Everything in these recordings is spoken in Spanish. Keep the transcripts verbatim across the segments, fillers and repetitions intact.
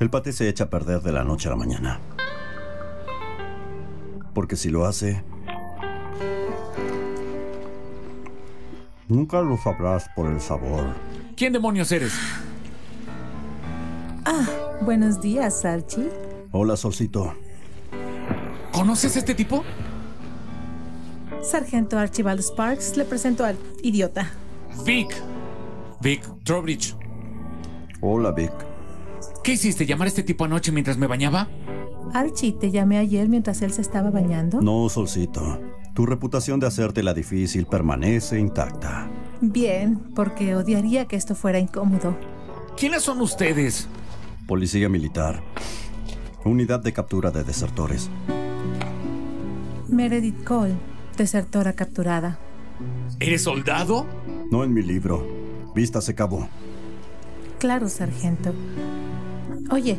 El paté se echa a perder de la noche a la mañana. Porque si lo hace, nunca lo sabrás por el sabor. ¿Quién demonios eres? Ah, buenos días, Archie. Hola, Solcito. ¿Conoces a este tipo? Sargento Archibald Sparks le presentó al idiota. Vic. Vic Trowbridge. Hola, Vic. ¿Qué hiciste? ¿Llamar a este tipo anoche mientras me bañaba? Archie, ¿te llamé ayer mientras él se estaba bañando? No, Solcito. Tu reputación de hacértela difícil permanece intacta. Bien, porque odiaría que esto fuera incómodo. ¿Quiénes son ustedes? Policía militar. Unidad de captura de desertores. Meredith Cole, desertora capturada. ¿Eres soldado? No en mi libro. Vístase, cabo. Claro, sargento. Oye,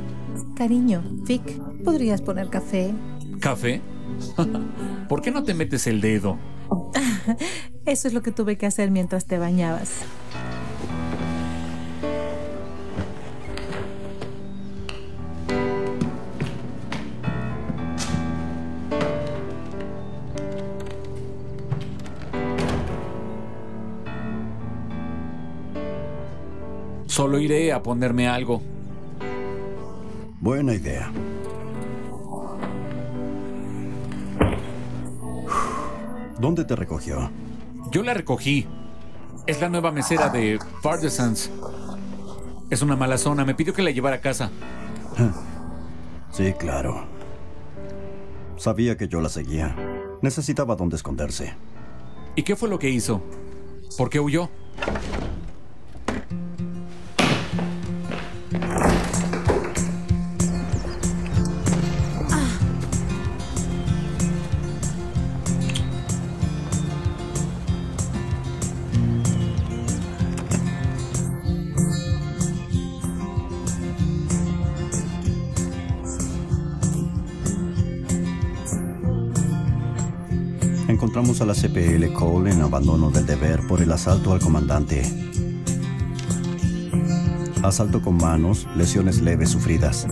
cariño, Vic, ¿podrías poner café? ¿Café? ¿Por qué no te metes el dedo? Eso es lo que tuve que hacer mientras te bañabas. Solo iré a ponerme algo. Buena idea. ¿Dónde te recogió? Yo la recogí. Es la nueva mesera de Partisans. Es una mala zona. Me pidió que la llevara a casa. Sí, claro. Sabía que yo la seguía. Necesitaba dónde esconderse. ¿Y qué fue lo que hizo? ¿Por qué huyó? Encontramos a la C P L Cole en abandono del deber por el asalto al comandante. Asalto con manos, lesiones leves sufridas.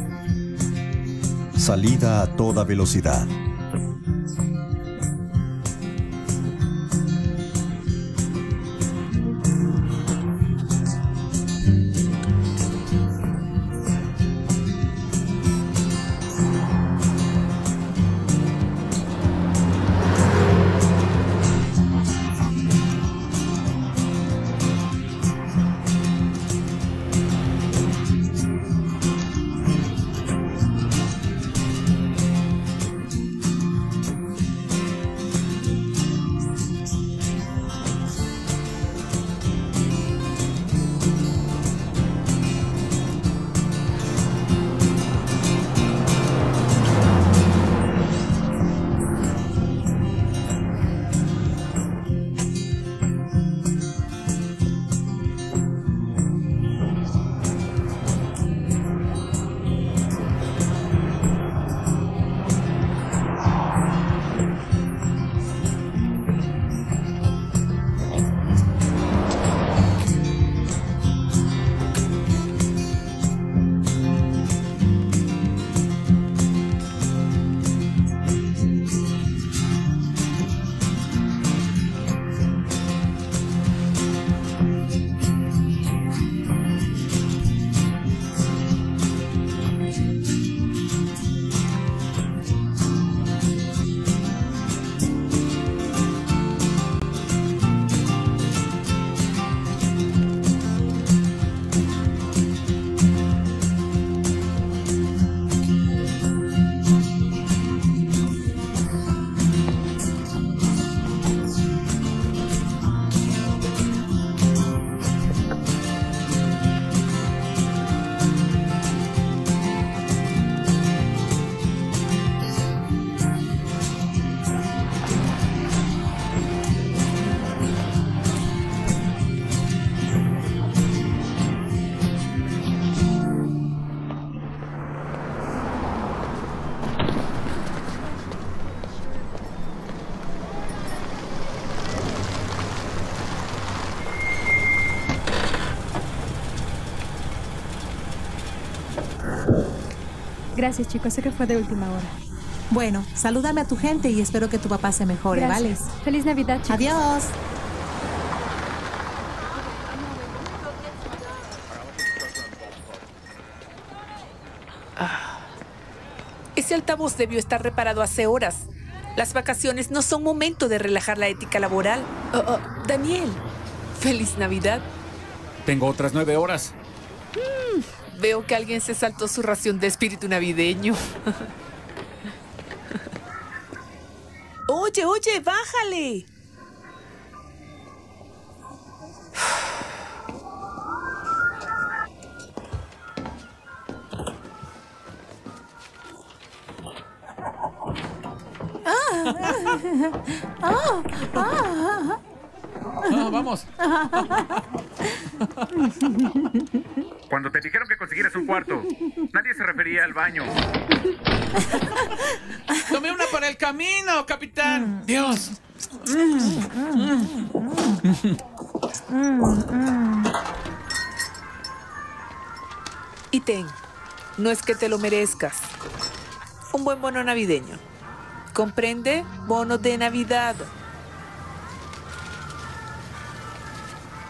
Salida a toda velocidad. Gracias, chicos. Sé que fue de última hora. Bueno, salúdame a tu gente y espero que tu papá se mejore, Gracias. ¿Vale? Feliz Navidad, chicos. Adiós. Ah. Ese altavoz debió estar reparado hace horas. Las vacaciones no son momento de relajar la ética laboral. Oh, oh, Daniel, feliz Navidad. Tengo otras nueve horas. Mm, veo que alguien se saltó su ración de espíritu navideño. Oye, oye, bájale. Oh, oh. Oh, vamos. Cuando te dijeron que consiguieras un cuarto, nadie se refería al baño. Tomé una para el camino, capitán. Mm. Dios. Mm, mm, mm. Y ten, no es que te lo merezcas. Un buen bono navideño. Comprende, bono de Navidad.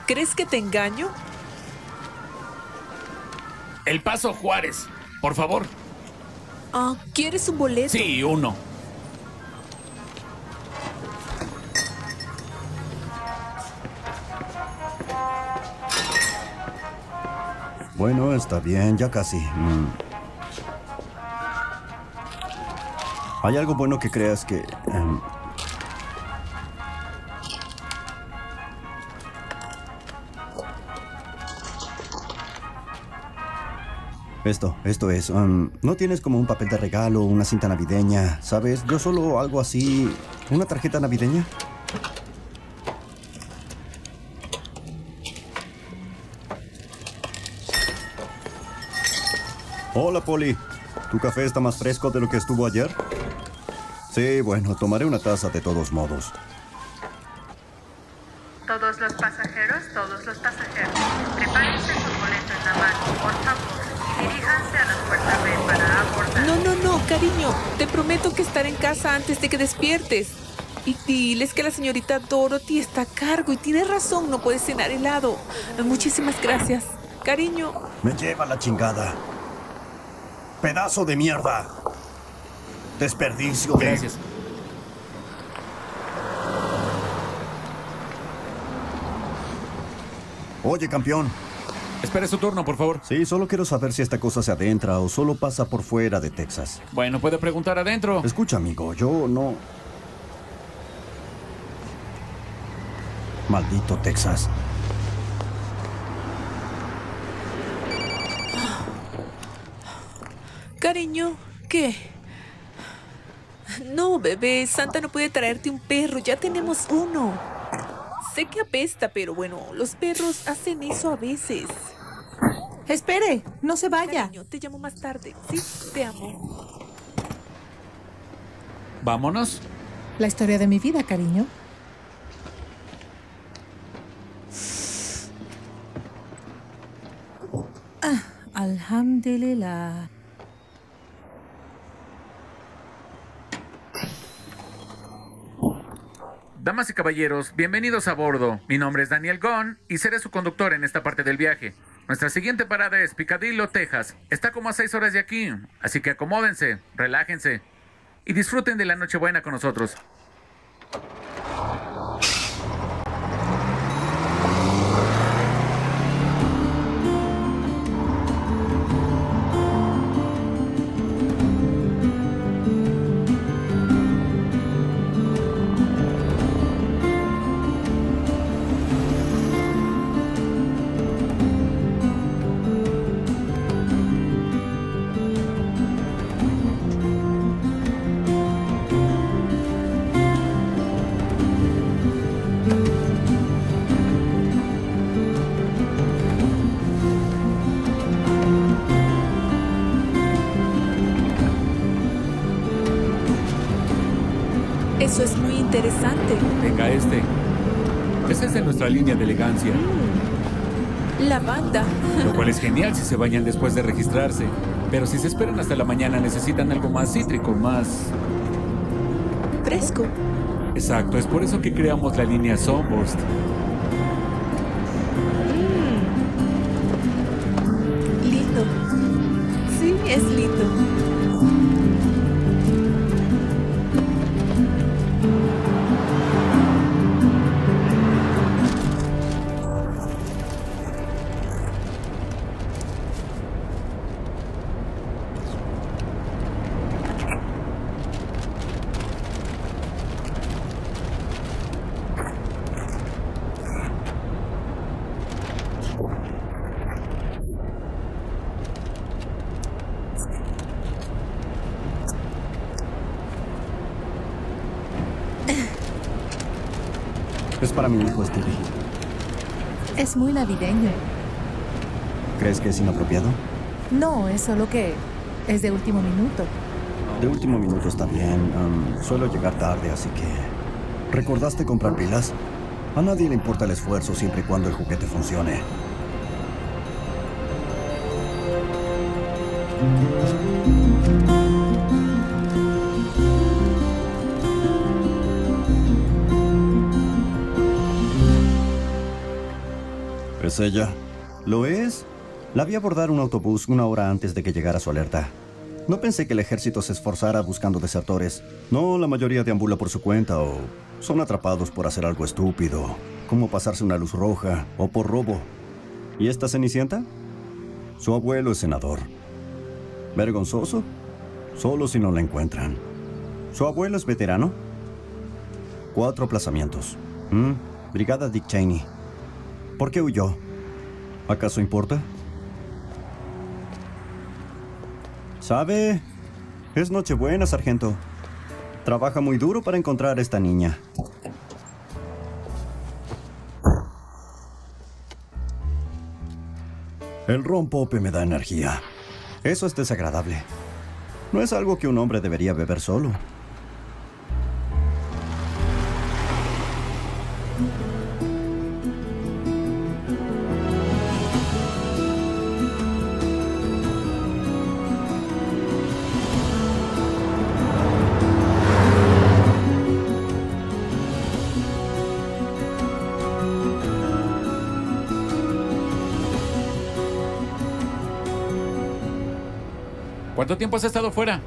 ¿Crees que te engaño? El Paso Juárez, por favor. Ah, ¿quieres un boleto? Sí, uno. Bueno, está bien, ya casi. Mm. ¿Hay algo bueno que creas que... Um... Esto, esto es, um, no tienes como un papel de regalo, una cinta navideña, ¿sabes? Yo solo algo así, ¿una tarjeta navideña? Hola, Polly. ¿Tu café está más fresco de lo que estuvo ayer? Sí, bueno, tomaré una taza de todos modos. Todos los pasajeros, todos los pasajeros, prepárense sus boletos en la mano, por favor. Diríjanse a la puerta B para abordar. No, no, no, cariño. Te prometo que estaré en casa antes de que despiertes. Y diles que la señorita Dorothy está a cargo y tiene razón, no puedes cenar helado. Muchísimas gracias, cariño. Me lleva la chingada. Pedazo de mierda. Desperdicio. Gracias. De... Oye, campeón. Espere su turno, por favor. Sí, solo quiero saber si esta cosa se adentra o solo pasa por fuera de Texas. Bueno, puede preguntar adentro. Escucha, amigo, yo no... Maldito Texas. Cariño, ¿qué? No, bebé, Santa no puede traerte un perro, ya tenemos uno. Sé que apesta, pero bueno, los perros hacen eso a veces. Espere, no se vaya. Cariño, te llamo más tarde, ¿sí? Te amo. Vámonos. La historia de mi vida, cariño. Ah, alhamdulillah. Damas y caballeros, bienvenidos a bordo. Mi nombre es Daniel Gon y seré su conductor en esta parte del viaje. Nuestra siguiente parada es Picadillo, Texas. Está como a seis horas de aquí, así que acomódense, relájense y disfruten de la Nochebuena con nosotros. Eso es muy interesante. Venga, este. Esa es de nuestra línea de elegancia. Mm. La banda. Lo cual es genial si se bañan después de registrarse. Pero si se esperan hasta la mañana, necesitan algo más cítrico, más... fresco. Exacto, es por eso que creamos la línea Sunburst. Mm. Lindo. Sí, es lindo. Para mi hijo Stevie. Es muy navideño. ¿Crees que es inapropiado? No, es solo que es de último minuto. De último minuto está bien. Um, suelo llegar tarde, así que... ¿Recordaste comprar pilas? A nadie le importa el esfuerzo siempre y cuando el juguete funcione. ¿Es ella? ¿Lo es? La vi abordar un autobús una hora antes de que llegara su alerta. No pensé que el ejército se esforzara buscando desertores. No, la mayoría deambula por su cuenta o son atrapados por hacer algo estúpido, como pasarse una luz roja o por robo. ¿Y esta Cenicienta? Su abuelo es senador. ¿Vergonzoso? Solo si no la encuentran. ¿Su abuelo es veterano? Cuatro aplazamientos. ¿Mm? Brigada Dick Cheney. ¿Por qué huyó? ¿Acaso importa? ¿Sabe? Es Nochebuena, sargento. Trabaja muy duro para encontrar a esta niña. El ron Pope me da energía. Eso es desagradable. No es algo que un hombre debería beber solo. ¿Cuánto tiempo has estado fuera?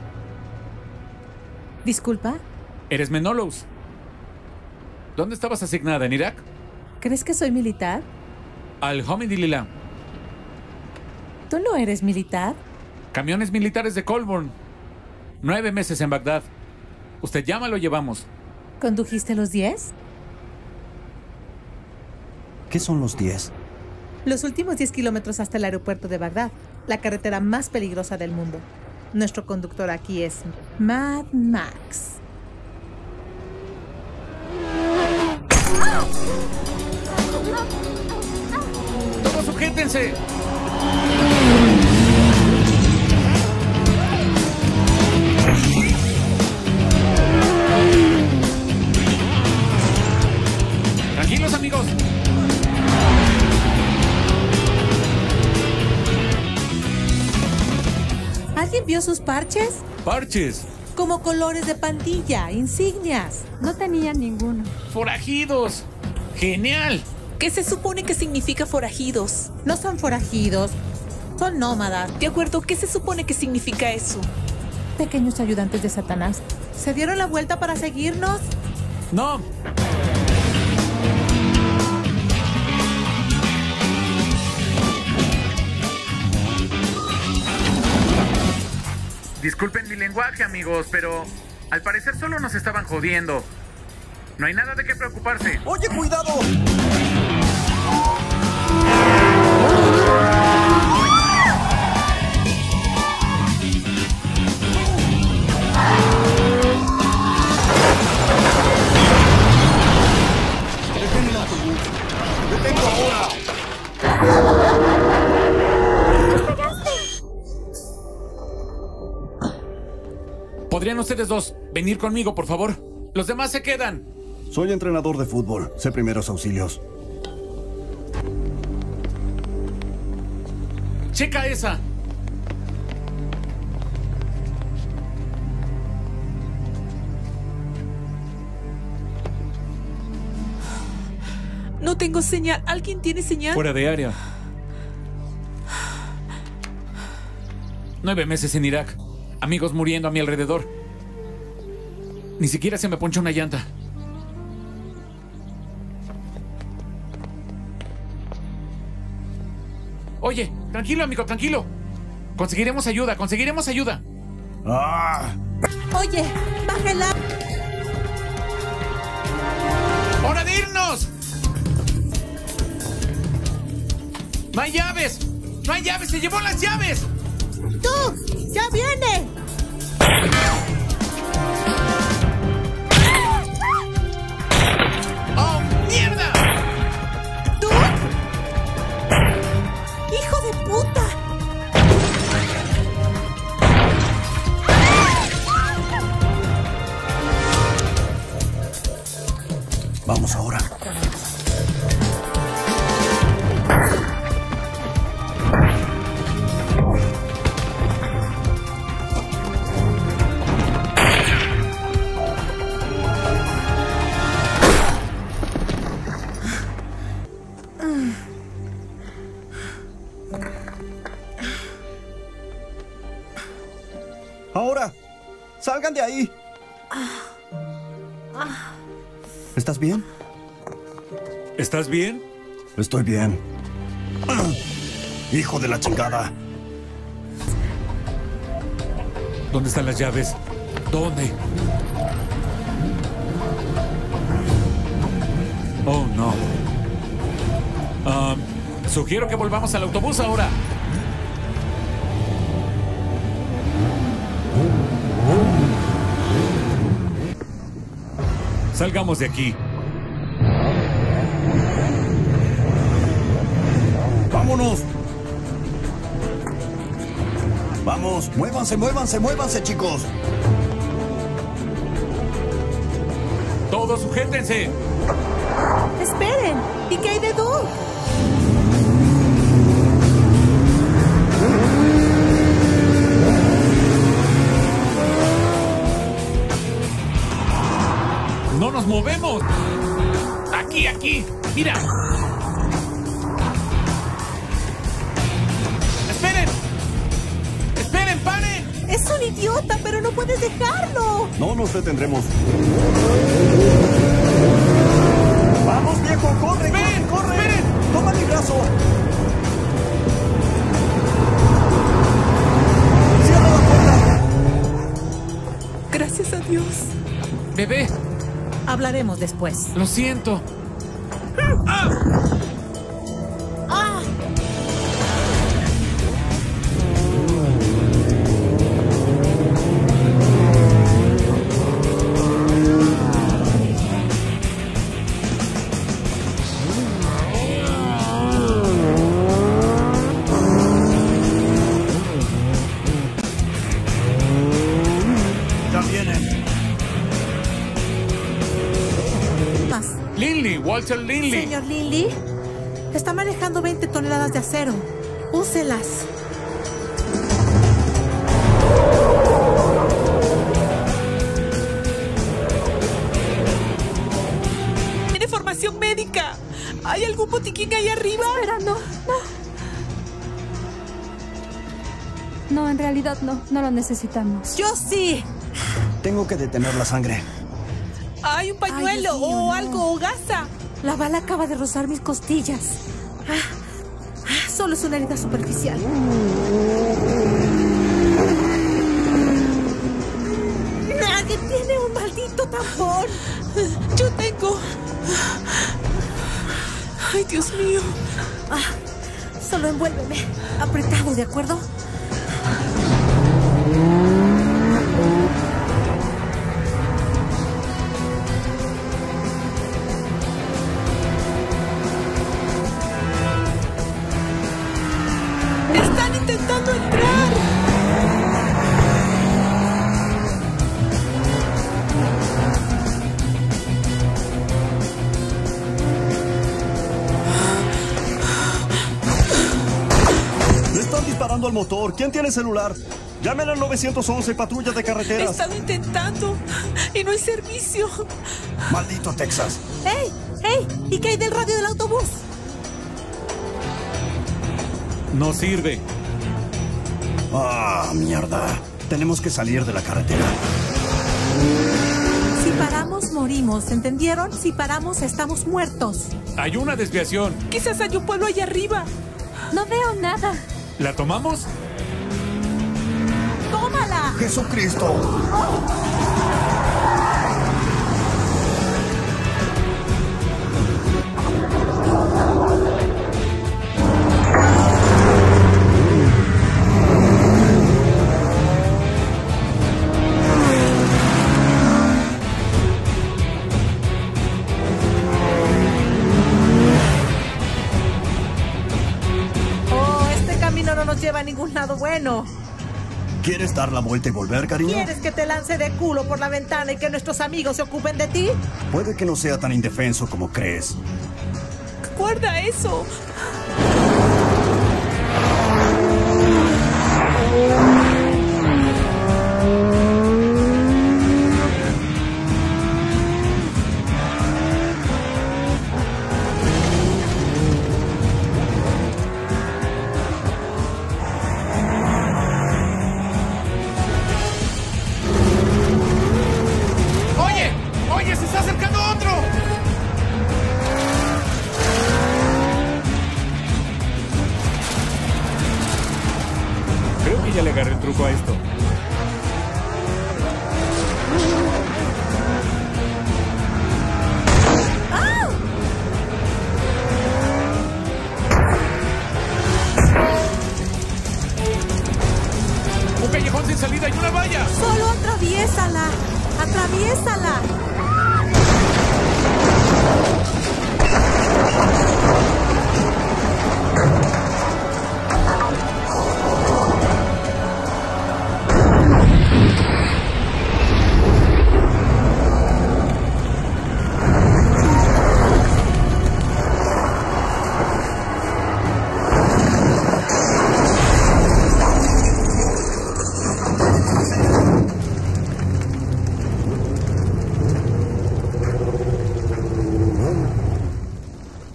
Disculpa. Eres Menolaus. ¿Dónde estabas asignada? ¿En Irak? ¿Crees que soy militar? Alhamdulillah. ¿Tú no eres militar? Camiones militares de Colburn. Nueve meses en Bagdad. Usted llama, lo llevamos. ¿Condujiste los diez? ¿Qué son los diez? Los últimos diez kilómetros hasta el aeropuerto de Bagdad, la carretera más peligrosa del mundo. Nuestro conductor aquí es Mad Max. ¡Todos sujétense! ¡Tranquilos, amigos! ¿Alguien vio sus parches? ¿Parches? Como colores de pandilla, insignias. No tenían ninguno. ¡Forajidos! ¡Genial! ¿Qué se supone que significa forajidos? No son forajidos, son nómadas. De acuerdo, ¿qué se supone que significa eso? Pequeños ayudantes de Satanás. ¿Se dieron la vuelta para seguirnos? ¡No! Disculpen mi lenguaje, amigos, pero al parecer solo nos estaban jodiendo. No hay nada de qué preocuparse. ¡Oye, cuidado! ¡Deténla! ¡Deténlo ahora! ¿Podrían ustedes dos venir conmigo, por favor? Los demás se quedan. Soy entrenador de fútbol. Sé primeros auxilios. ¡Checa esa! No tengo señal. ¿Alguien tiene señal? Fuera de área. Nueve meses en Irak. Amigos muriendo a mi alrededor. Ni siquiera se me poncha una llanta. Oye, tranquilo, amigo, tranquilo. Conseguiremos ayuda, conseguiremos ayuda. Ah. Oye, bájela. ¡Hora de irnos! ¡No hay llaves! ¡No hay llaves! ¡Se llevó las llaves! ¡Tú! ¡Ya viene! ¡Oh, mierda! ¡Tú! ¡Hijo de puta! Vamos ahora. Ahora, salgan de ahí. ¿Estás bien? ¿Estás bien? Estoy bien. ¡Hijo de la chingada! ¿Dónde están las llaves? ¿Dónde? Oh, no. Um, sugiero que volvamos al autobús ahora. Salgamos de aquí. ¡Vámonos! ¡Vamos! ¡Muévanse, muévanse, muévanse, chicos! ¡Todos sujétense! ¡Esperen! ¿Y qué hay de Doug? ¡No nos movemos! ¡Aquí, aquí! ¡Mira! ¡Esperen! ¡Esperen, paren! ¡Es un idiota, pero no puedes dejarlo! No nos detendremos. ¡Vamos, viejo! ¡Corre, esperen, corre, corre! ¡Esperen! ¡Toma mi brazo! ¡Cierra la puerta! Gracias a Dios. Bebé. Hablaremos después. Lo siento. ¡Ah! ¡Ah! Walter Lindley. Señor Lindley, está manejando veinte toneladas de acero. Úselas. Tiene formación médica. ¿Hay algún botiquín ahí arriba? Espera, no, no. No, en realidad no. No lo necesitamos. Yo sí. Tengo que detener la sangre. Hay un pañuelo. Ay, mío, o no. Algo, o gasa. La bala acaba de rozar mis costillas. Ah, ah, solo es una herida superficial. Nadie tiene un maldito tambor. Yo tengo. Ay, Dios mío. Ah, solo envuélveme. Apretado, ¿de acuerdo? Motor. ¿Quién tiene celular? Llamen al nueve once, patrulla de carreteras. Están intentando y no hay servicio. Maldito Texas. ¡Ey! ¡Ey! ¡Eh! ¿Y qué hay del radio del autobús? No sirve. ¡Ah, mierda! Tenemos que salir de la carretera. Si paramos, morimos. ¿Entendieron? Si paramos, estamos muertos. Hay una desviación. Quizás hay un pueblo allá arriba. No veo nada. ¿La tomamos? ¡Tómala! ¡Jesucristo! ¡Oh! Bueno. ¿Quieres dar la vuelta y volver, cariño? ¿Quieres que te lance de culo por la ventana y que nuestros amigos se ocupen de ti? Puede que no sea tan indefenso como crees. Guarda eso.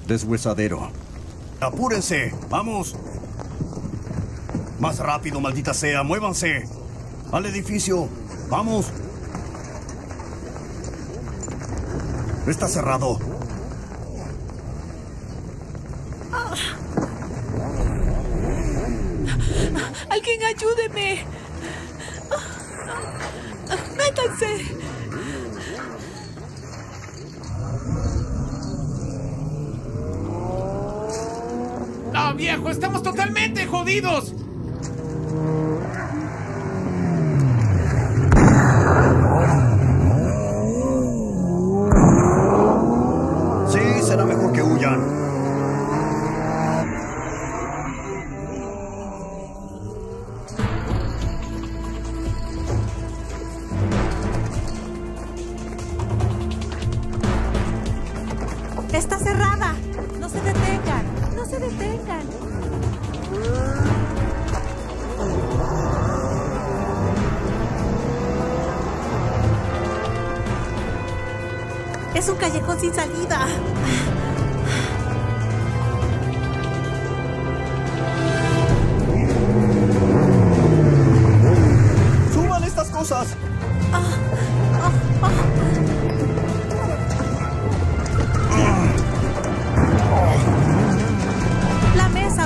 Deshuesadero. ¡Apúrense! ¡Vamos! ¡Más rápido, maldita sea! ¡Muévanse! ¡Al edificio! ¡Vamos! ¡Está cerrado! Ah. ¡Alguien ayúdeme! ¡Métanse! ¡Viejo! ¡Estamos totalmente jodidos! Sí, será mejor que huyan. ¡Está cerrada! ¡No se detengan! ¡No se detengan! Es un callejón sin salida. ¡Suban estas cosas! Ah, ah, ah.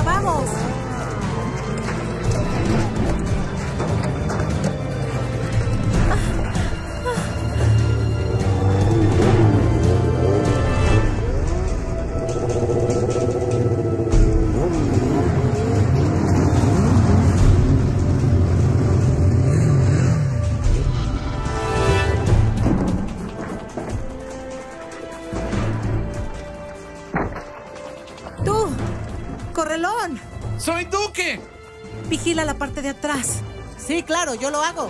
¡Vamos! ¡Soy Duque! Vigila la parte de atrás. Sí, claro, yo lo hago.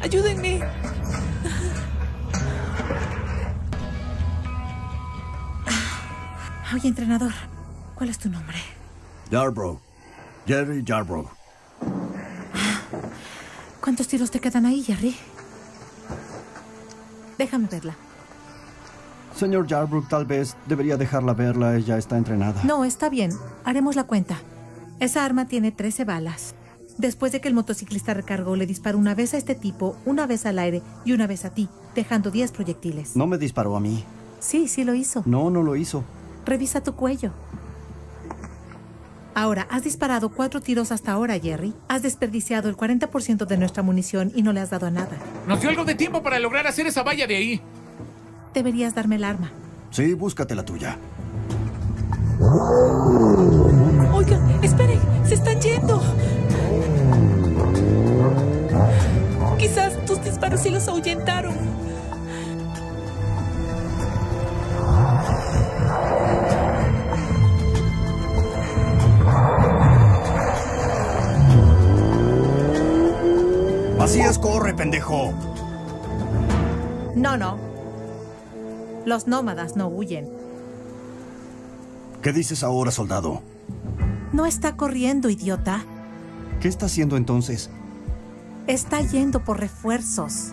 ¡Ayúdenme! Oye, entrenador, ¿cuál es tu nombre? Yarbrough. Jerry Yarbrough. ¿Cuántos tiros te quedan ahí, Jerry? Déjame verla. Señor Yarbrough, tal vez debería dejarla verla. Ella está entrenada. No, está bien. Haremos la cuenta. Esa arma tiene trece balas. Después de que el motociclista recargó, le disparó una vez a este tipo, una vez al aire y una vez a ti, dejando diez proyectiles. No me disparó a mí. Sí, sí lo hizo. No, no lo hizo. Revisa tu cuello. Ahora, has disparado cuatro tiros hasta ahora, Jerry. Has desperdiciado el cuarenta por ciento de nuestra munición y no le has dado a nada. Nos dio algo de tiempo para lograr hacer esa valla de ahí. Deberías darme el arma. Sí, búscate la tuya. Oigan, esperen, se están yendo. Quizás tus disparos sí los ahuyentaron. Así es, corre, pendejo. No, no. Los nómadas no huyen. ¿Qué dices ahora, soldado? No está corriendo, idiota. ¿Qué está haciendo entonces? Está yendo por refuerzos.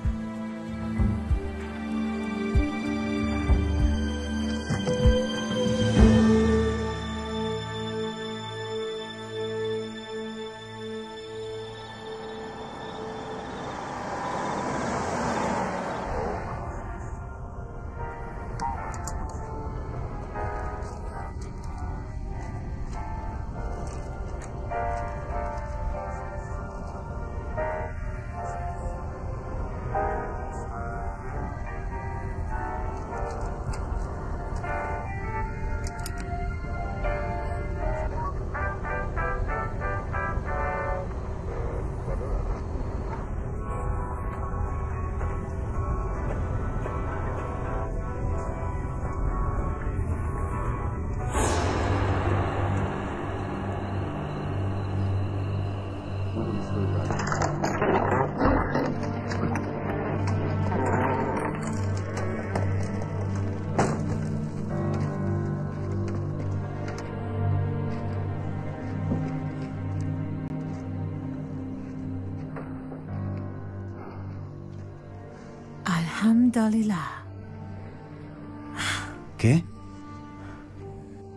¿Qué?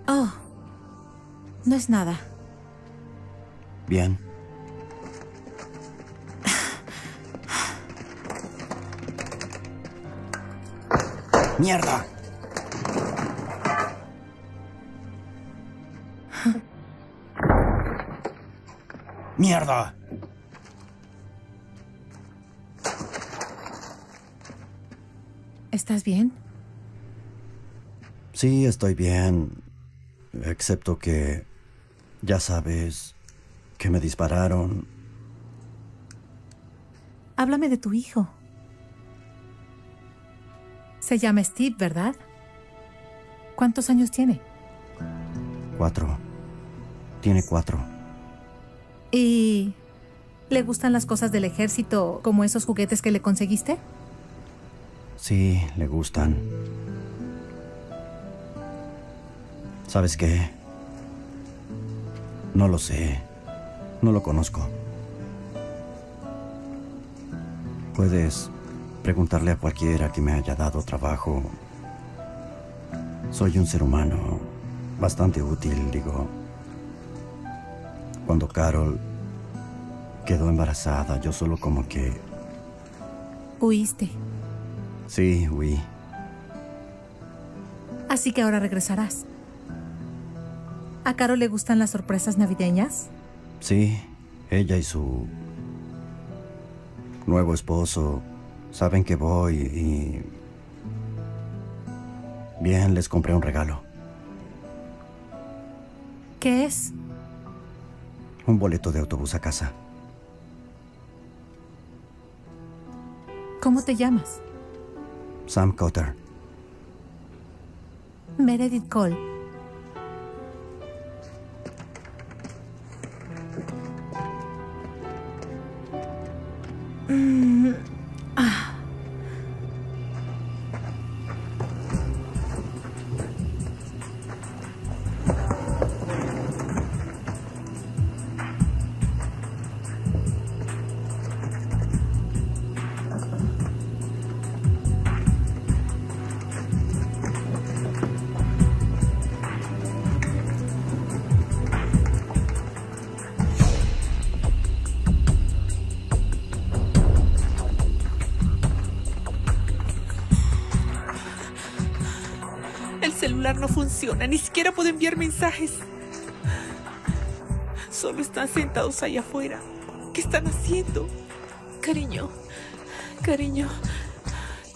Oh, no es nada. Bien. ¡Mierda! ¡Mierda! ¿Estás bien? Sí, estoy bien. Excepto que... ya sabes... que me dispararon. Háblame de tu hijo. Se llama Steve, ¿verdad? ¿Cuántos años tiene? Cuatro. Tiene cuatro. ¿Y... le gustan las cosas del ejército, como esos juguetes que le conseguiste? Sí, le gustan. ¿Sabes qué? No lo sé. No lo conozco. Puedes preguntarle a cualquiera que me haya dado trabajo. Soy un ser humano bastante útil, digo. Cuando Carol quedó embarazada, yo solo como que... ¿Huiste? Sí, huí. Así que ahora regresarás. ¿A Caro le gustan las sorpresas navideñas? Sí, ella y su nuevo esposo saben que voy y... bien, les compré un regalo. ¿Qué es? Un boleto de autobús a casa. ¿Cómo te llamas? Sam Cotter. Meredith Cole. Mm. celular no funciona, ni siquiera puedo enviar mensajes. Solo están sentados allá afuera. ¿Qué están haciendo? Cariño, cariño,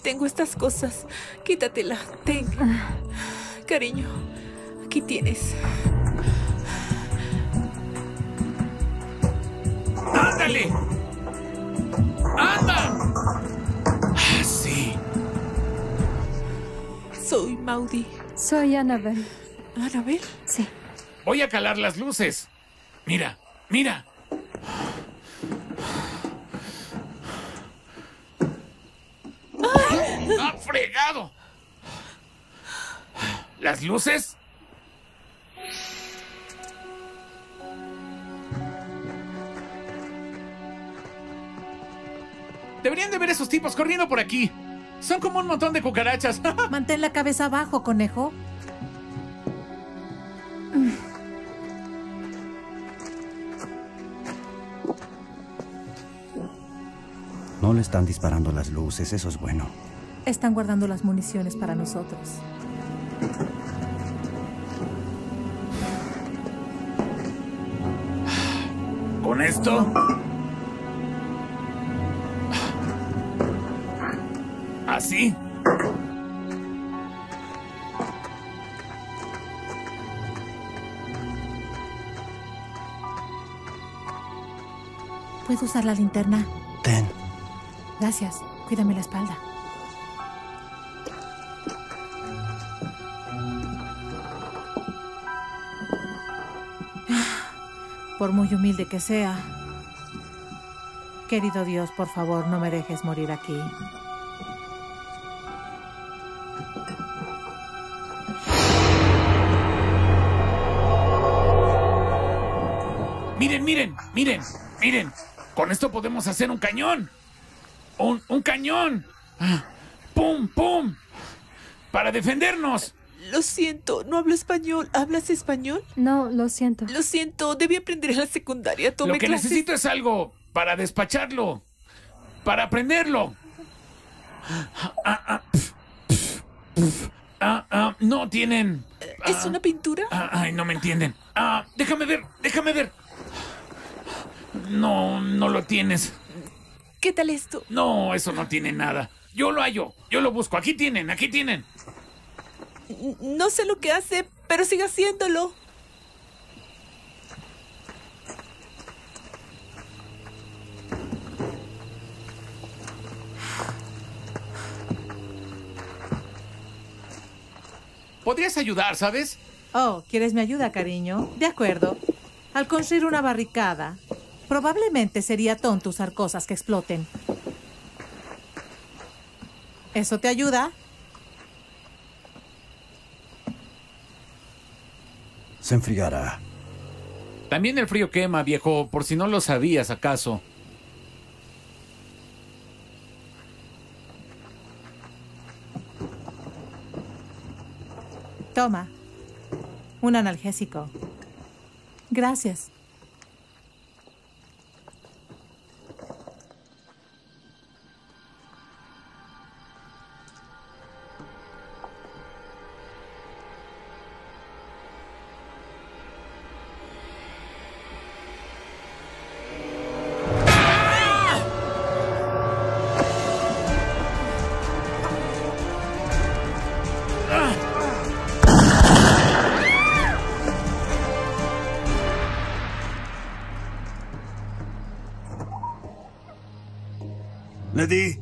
tengo estas cosas. Quítatelas, ten. Cariño, aquí tienes. ¡Ándale! ¡Anda! Ah, sí. Soy Maudie. Soy Annabelle. ¿Annabelle? Sí. Voy a calar las luces. Mira, mira. ¡Ah, fregado! ¿Las luces? Deberían de ver esos tipos corriendo por aquí. Son como un montón de cucarachas. Mantén la cabeza abajo, conejo. No le están disparando las luces, eso es bueno. Están guardando las municiones para nosotros. ¿Con esto? ¿Así? ¿Puedo usar la linterna? Ten. Gracias. Cuídame la espalda. Por muy humilde que sea, querido Dios, por favor, no me dejes morir aquí. Miren, miren, miren, miren. Con esto podemos hacer un cañón. Un, un cañón. ¡Pum, pum! Para defendernos. Lo siento, no hablo español. ¿Hablas español? No, lo siento. Lo siento, debí aprender en la secundaria. Tomé Lo que clases. Necesito es algo para despacharlo. Para aprenderlo. Ah, ah, pf, pf, pf. Ah, ah, no tienen... ¿Es ah, una pintura? Ah, ay, no me entienden. Ah, déjame ver, déjame ver. No, no lo tienes. ¿Qué tal esto? No, eso no tiene nada. Yo lo hallo, yo lo busco. Aquí tienen, aquí tienen. No sé lo que hace, pero sigue haciéndolo. Podrías ayudar, ¿sabes? Oh, ¿quieres mi ayuda, cariño? De acuerdo. Al construir una barricada... Probablemente sería tonto usar cosas que exploten. ¿Eso te ayuda? Se enfriará. También el frío quema, viejo, por si no lo sabías, ¿acaso? Toma. Un analgésico. Gracias. Le di.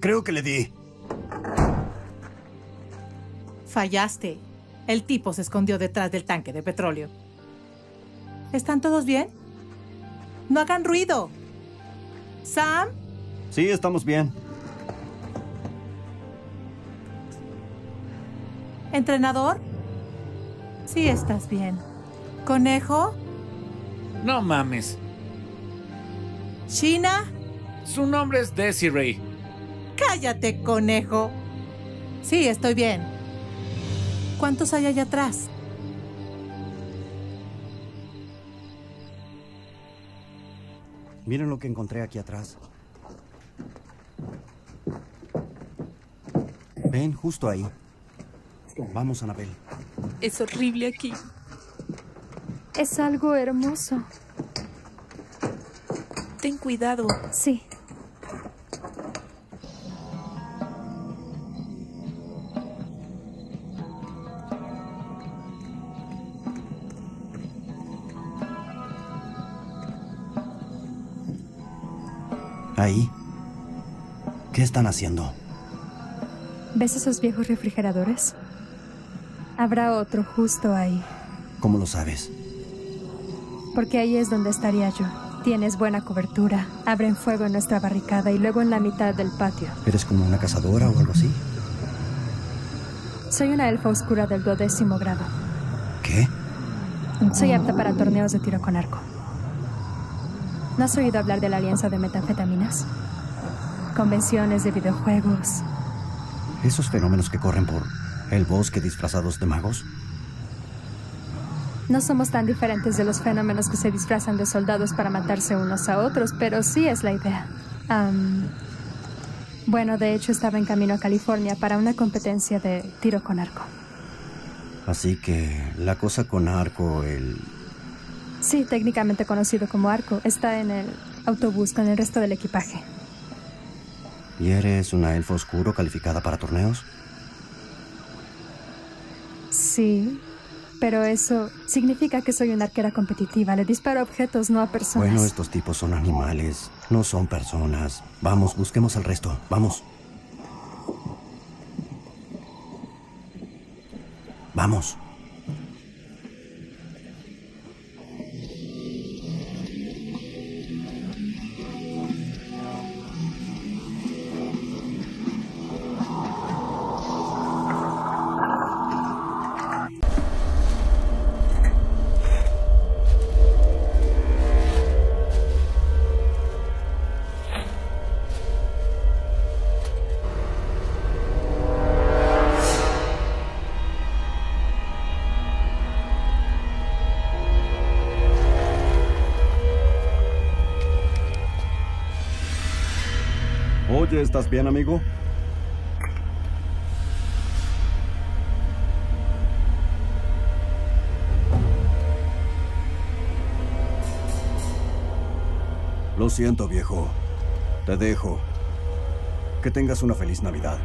Creo que le di. Fallaste. El tipo se escondió detrás del tanque de petróleo. ¿Están todos bien? ¡No hagan ruido! ¿Sam? Sí, estamos bien. ¿Entrenador? Sí, estás bien. ¿Conejo? No mames. ¿China? Su nombre es Desiree. ¡Cállate, conejo! Sí, estoy bien. ¿Cuántos hay allá atrás? Miren lo que encontré aquí atrás. ¿Ven? Justo ahí. Vamos, Annabelle. Es horrible aquí. Es algo hermoso. Ten cuidado. Sí. Ahí. ¿Qué están haciendo? ¿Ves esos viejos refrigeradores? Habrá otro justo ahí. ¿Cómo lo sabes? Porque ahí es donde estaría yo. Tienes buena cobertura. Abren fuego en nuestra barricada y luego en la mitad del patio. ¿Eres como una cazadora o algo así? Soy una elfa oscura del duodécimo grado. ¿Qué? Soy apta para torneos de tiro con arco. ¿No has oído hablar de la alianza de metanfetaminas? Convenciones de videojuegos. ¿Esos fenómenos que corren por el bosque disfrazados de magos? No somos tan diferentes de los fenómenos que se disfrazan de soldados para matarse unos a otros, pero sí es la idea. Um, bueno, de hecho estaba en camino a California para una competencia de tiro con arco. Así que la cosa con arco, el... Sí, técnicamente conocido como arco, está en el autobús con el resto del equipaje. ¿Y eres una elfa oscuro calificada para torneos? Sí, pero eso significa que soy una arquera competitiva. Le disparo a objetos, no a personas. Bueno, estos tipos son animales, no son personas. Vamos, busquemos al resto. Vamos. Vamos. ¿Estás bien, amigo? Lo siento, viejo. Te dejo. Que tengas una feliz Navidad.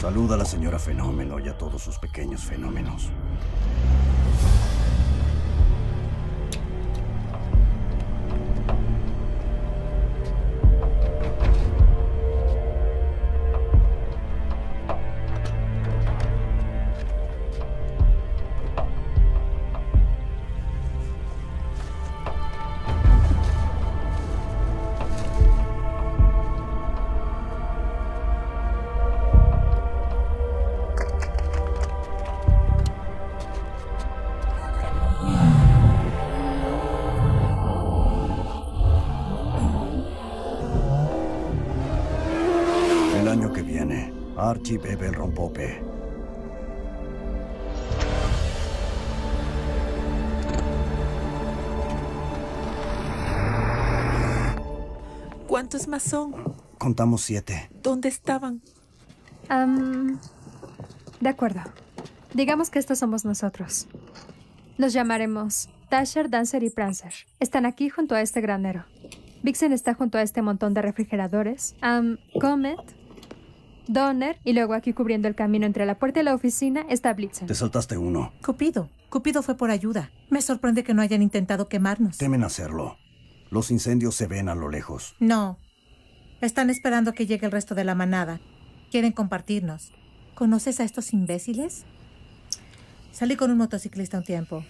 Saluda a la señora Fenómeno y a todos sus pequeños fenómenos. Archie bebe el rompope. ¿Cuántos más son? Contamos siete. ¿Dónde estaban? Um, de acuerdo. Digamos que estos somos nosotros. Los llamaremos Dasher, Dancer y Prancer. Están aquí junto a este granero. Vixen está junto a este montón de refrigeradores. Um, Comet... Donner, y luego aquí cubriendo el camino entre la puerta y la oficina, está Blitzen. Te saltaste uno. Cupido. Cupido fue por ayuda. Me sorprende que no hayan intentado quemarnos. Temen hacerlo. Los incendios se ven a lo lejos. No. Están esperando que llegue el resto de la manada. Quieren compartirnos. ¿Conoces a estos imbéciles? Salí con un motociclista un tiempo.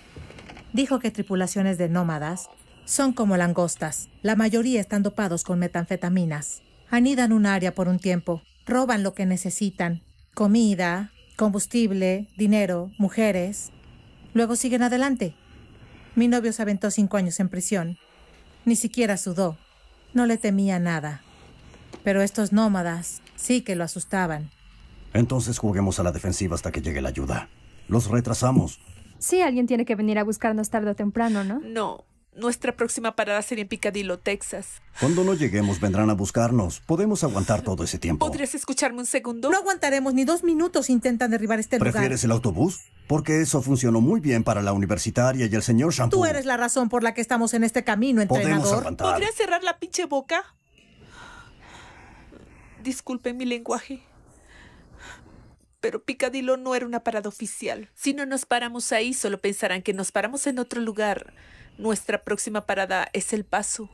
Dijo que tripulaciones de nómadas son como langostas. La mayoría están dopados con metanfetaminas. Anidan un área por un tiempo. Roban lo que necesitan, comida, combustible, dinero, mujeres. Luego siguen adelante. Mi novio se aventó cinco años en prisión. Ni siquiera sudó. No le temía nada. Pero estos nómadas sí que lo asustaban. Entonces juguemos a la defensiva hasta que llegue la ayuda. Los retrasamos. Sí, alguien tiene que venir a buscarnos tarde o temprano, ¿no? No, Nuestra próxima parada sería en Picadillo, Texas. Cuando no lleguemos, vendrán a buscarnos. Podemos aguantar todo ese tiempo. ¿Podrías escucharme un segundo? No aguantaremos ni dos minutos si intentan derribar este lugar. ¿Prefieres el autobús? Porque eso funcionó muy bien para la universitaria y el señor Shampoo. Tú eres la razón por la que estamos en este camino, entrenador. Podemos aguantar. ¿Podrías cerrar la pinche boca? Disculpen mi lenguaje. Pero Picadillo no era una parada oficial. Si no nos paramos ahí, solo pensarán que nos paramos en otro lugar. Nuestra próxima parada es El Paso,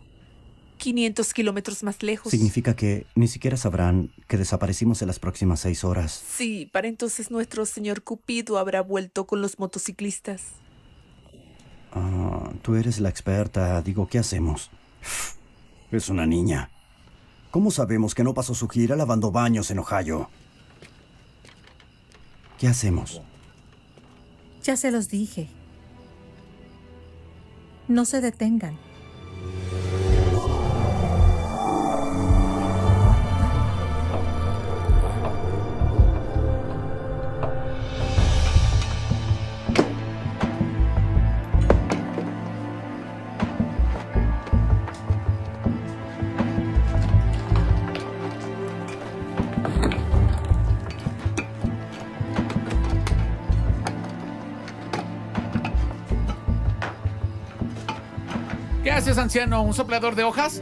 quinientos kilómetros más lejos. Significa que ni siquiera sabrán que desaparecimos en las próximas seis horas. Sí, para entonces nuestro señor Cupido habrá vuelto con los motociclistas. Ah, tú eres la experta. Digo, ¿qué hacemos? Es una niña. ¿Cómo sabemos que no pasó su gira lavando baños en Ohio? ¿Qué hacemos? Ya se los dije. No se detengan. ¿Qué haces, anciano? ¿Un soplador de hojas?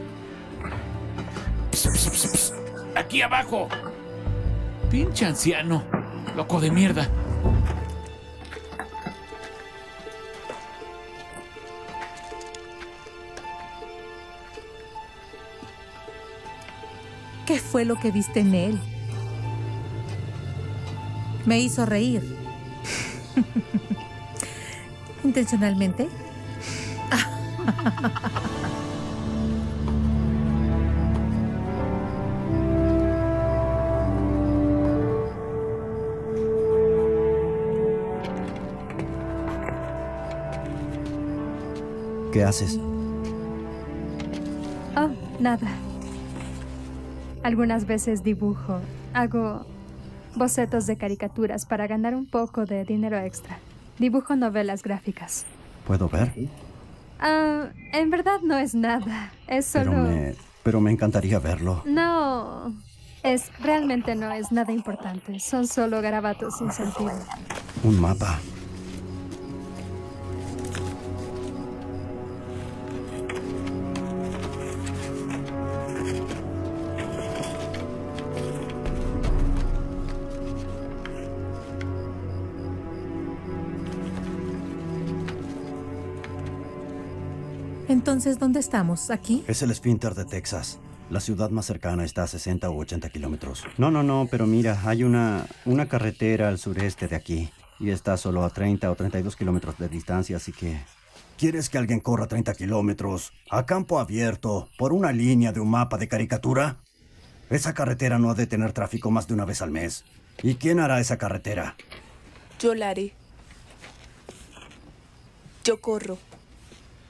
Pss, pss, pss, pss. ¡Aquí abajo! Pinche anciano. Loco de mierda. ¿Qué fue lo que viste en él? Me hizo reír. ¿Intencionalmente? ¿Qué haces? Oh, nada. Algunas veces dibujo. Hago bocetos de caricaturas para ganar un poco de dinero extra. Dibujo novelas gráficas. ¿Puedo ver? Uh, en verdad no es nada. Es solo... Pero me, pero me encantaría verlo. No. Es, realmente no es nada importante. Son solo garabatos sin sentido. Un mapa. Entonces, ¿dónde estamos? ¿Aquí? Es el esfínter de Texas. La ciudad más cercana está a sesenta u ochenta kilómetros. No, no, no, pero mira, hay una, una carretera al sureste de aquí. Y está solo a treinta o treinta y dos kilómetros de distancia, así que... ¿Quieres que alguien corra treinta kilómetros a campo abierto por una línea de un mapa de caricatura? Esa carretera no ha de tener tráfico más de una vez al mes. ¿Y quién hará esa carretera? Yo la haré. Yo corro.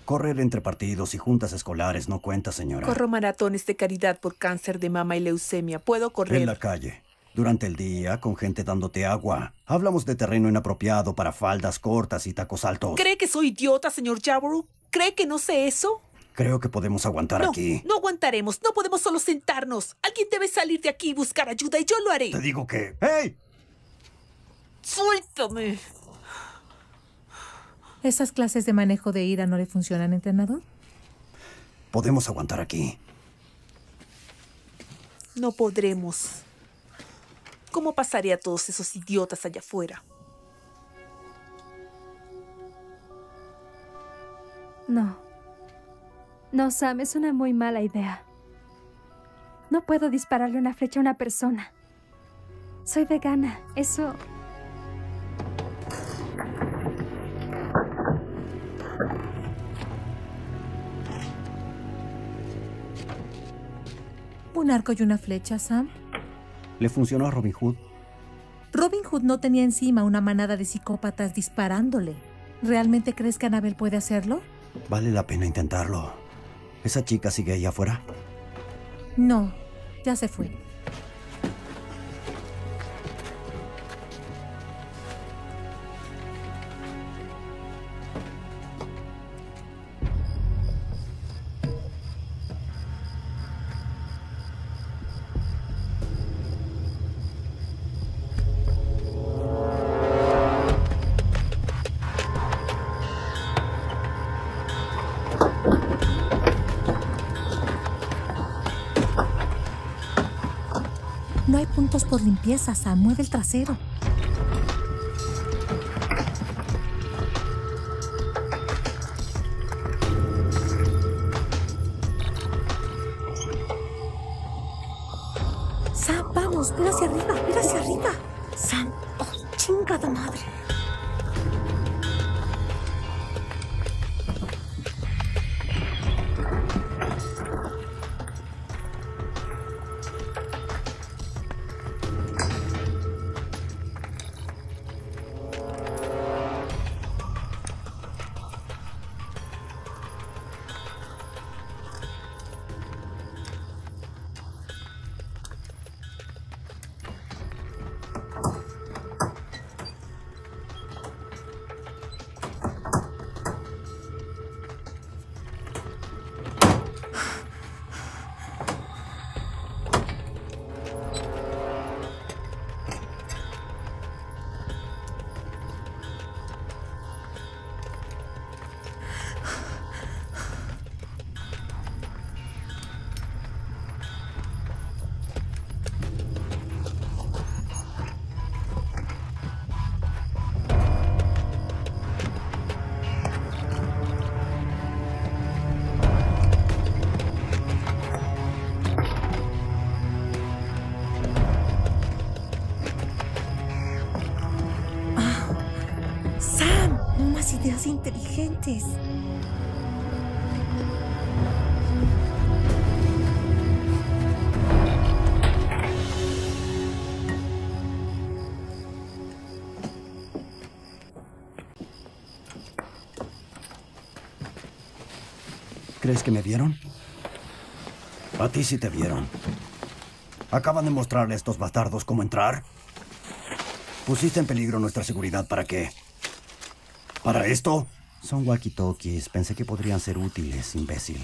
Correr entre partidos y juntas escolares no cuenta, señora. Corro maratones de caridad por cáncer de mama y leucemia. Puedo correr. En la calle, durante el día, con gente dándote agua. Hablamos de terreno inapropiado para faldas cortas y tacos altos. ¿Cree que soy idiota, señor Jaburu? ¿Cree que no sé eso? Creo que podemos aguantar no, aquí. No aguantaremos. No podemos solo sentarnos. Alguien debe salir de aquí y buscar ayuda y yo lo haré. Te digo que... ¡Hey! ¡Suéltame! ¿Esas clases de manejo de ira no le funcionan, entrenador? Podemos aguantar aquí. No podremos. ¿Cómo pasaría a todos esos idiotas allá afuera? No. No, Sam, es una muy mala idea. No puedo dispararle una flecha a una persona. Soy vegana, eso... ¿Un arco y una flecha, Sam? Le funcionó a Robin Hood. Robin Hood no tenía encima una manada de psicópatas disparándole. ¿Realmente crees que Annabelle puede hacerlo? Vale la pena intentarlo. ¿Esa chica sigue ahí afuera? No, ya se fue. No hay puntos por limpieza, Sam. Mueve el trasero. Sam, vamos. Mira hacia arriba. Mira hacia arriba. Sam. Oh, chingada madre. Inteligentes. ¿Crees que me vieron? A ti sí te vieron. Acaban de mostrarle a estos bastardos cómo entrar. Pusiste en peligro nuestra seguridad. ¿Para qué? ¿Para esto? Son walkie-talkies. Pensé que podrían ser útiles, imbécil.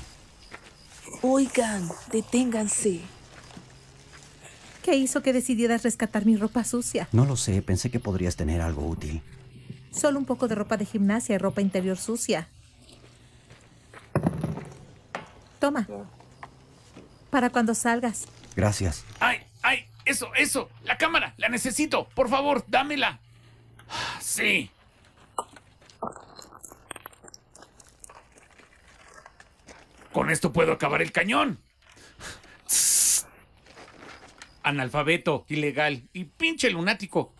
Oigan, deténganse. ¿Qué hizo que decidieras rescatar mi ropa sucia? No lo sé. Pensé que podrías tener algo útil. Solo un poco de ropa de gimnasia y ropa interior sucia. Toma. Para cuando salgas. Gracias. ¡Ay, ay! ¡Eso, eso! ¡La cámara! ¡La necesito! ¡Por favor, dámela! ¡Sí! Con esto puedo acabar el cañón. Analfabeto, ilegal y pinche lunático.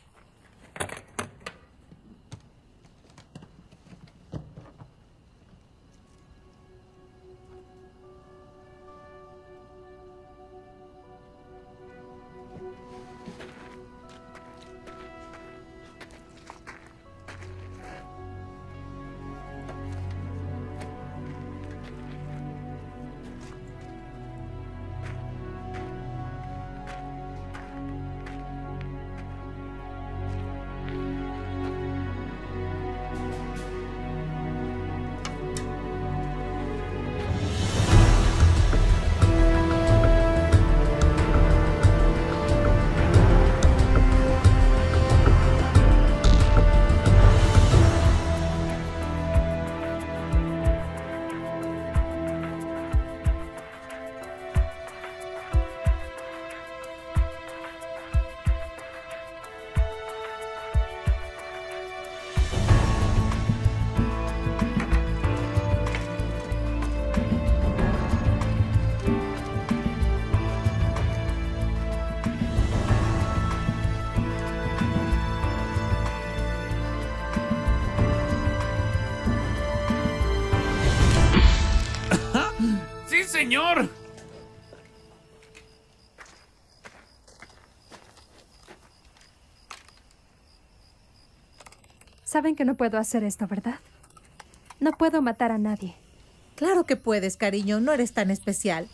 Señor. Saben que no puedo hacer esto, ¿verdad? No puedo matar a nadie. Claro que puedes, cariño. No eres tan especial.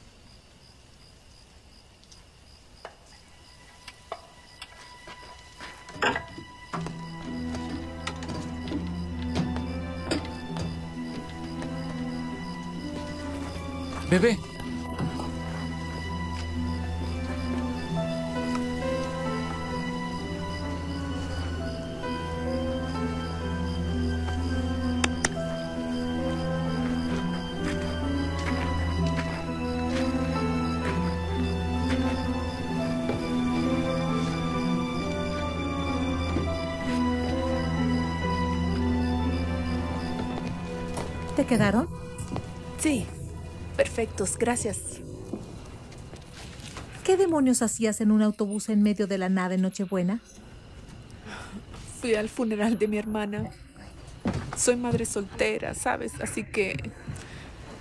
Bebé. te quedaron? Sí. Perfectos, gracias. ¿Qué demonios hacías en un autobús en medio de la nada en Nochebuena? Fui al funeral de mi hermana. Soy madre soltera, ¿sabes? Así que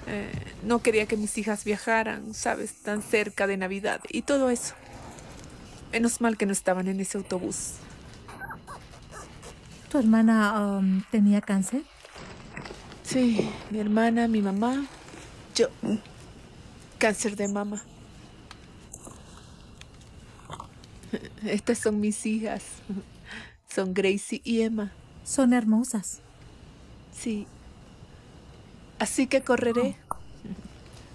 eh, no quería que mis hijas viajaran, ¿sabes? Tan cerca de Navidad y todo eso. Menos mal que no estaban en ese autobús. ¿Tu hermana um, tenía cáncer? Sí, mi hermana, mi mamá, yo. Cáncer de mama. Estas son mis hijas. Son Gracie y Emma. Son hermosas. Sí. Así que correré.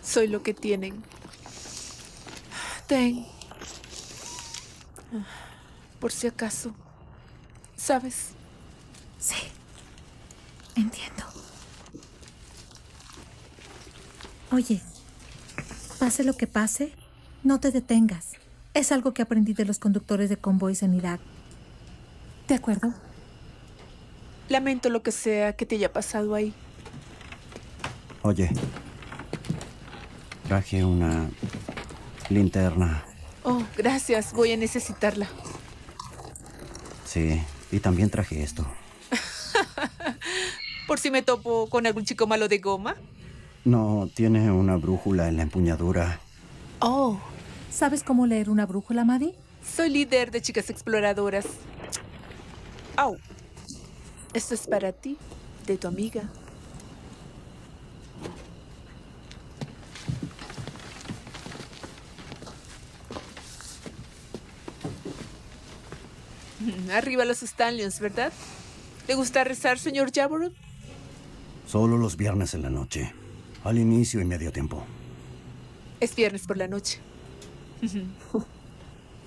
Soy lo que tienen. Ten. Por si acaso. ¿Sabes? Sí. Entiendo. Oye, pase lo que pase, no te detengas. Es algo que aprendí de los conductores de convoys en Irak. ¿De acuerdo? Lamento lo que sea que te haya pasado ahí. Oye, traje una linterna. Oh, gracias. Voy a necesitarla. Sí, y también traje esto. ¿Por si me topo con algún chico malo de goma? No, tiene una brújula en la empuñadura. Oh. ¿Sabes cómo leer una brújula, Maddie? Soy líder de chicas exploradoras. Au. Oh. Esto es para ti, de tu amiga. Arriba los Stallions, ¿verdad? ¿Le gusta rezar, señor Jaburu? Solo los viernes en la noche. Al inicio y medio tiempo. Es viernes por la noche.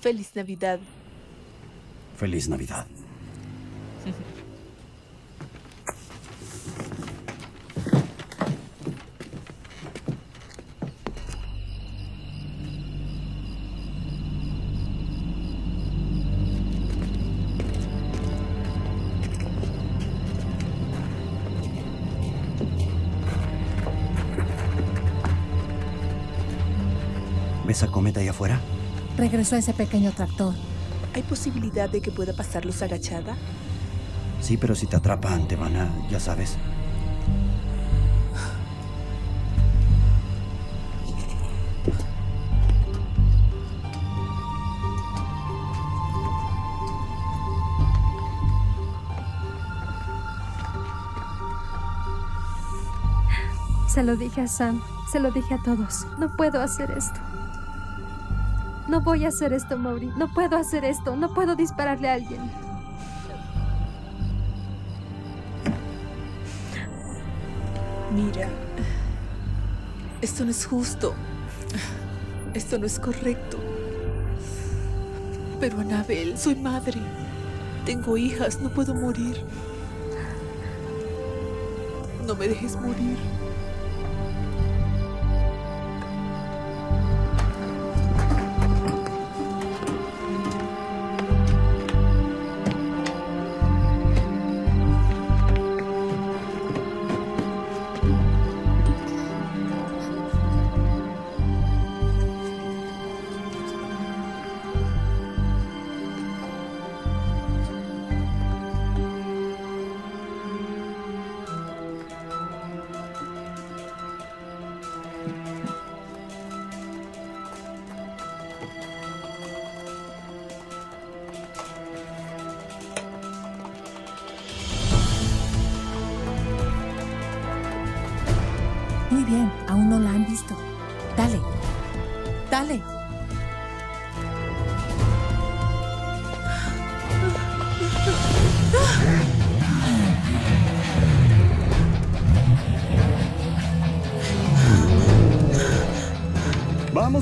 Feliz Navidad. Feliz Navidad. ¿Esa cometa ahí afuera? Regresó a ese pequeño tractor. ¿Hay posibilidad de que pueda pasar luz agachada? Sí, pero si te atrapan, te van a... ya sabes. Se lo dije a Sam, se lo dije a todos. No puedo hacer esto. No voy a hacer esto, Mauri. No puedo hacer esto. No puedo dispararle a alguien. Mira, esto no es justo. Esto no es correcto. Pero, Annabelle, soy madre. Tengo hijas. No puedo morir. No me dejes morir.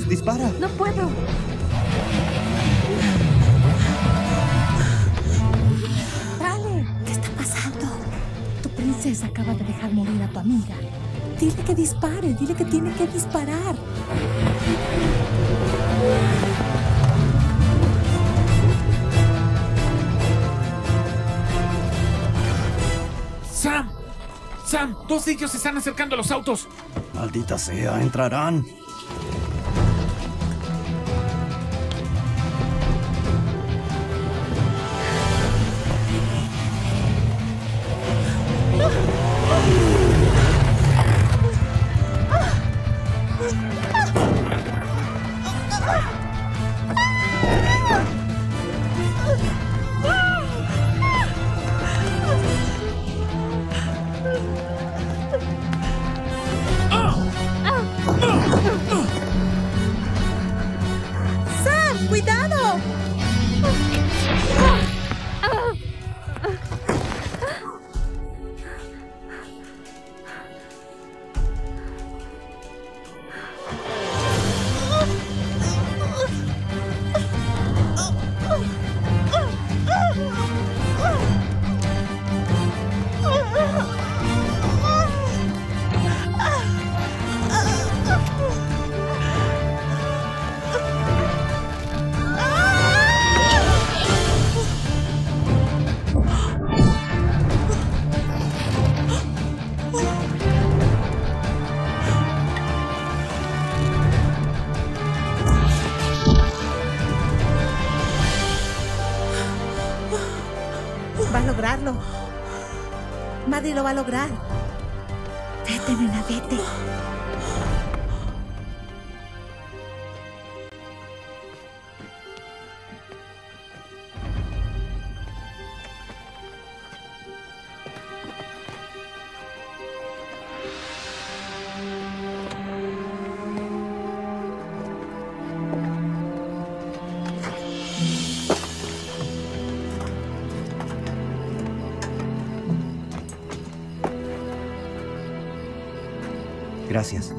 Dispara. No puedo. Dale. ¿Qué está pasando? Tu princesa acaba de dejar morir a tu amiga. Dile que dispare. Dile que tiene que disparar. Sam, dos de ellos se están acercando a los autos. Maldita sea, entrarán. Maddie lo va a lograr. Vete, nena, vete. Gracias.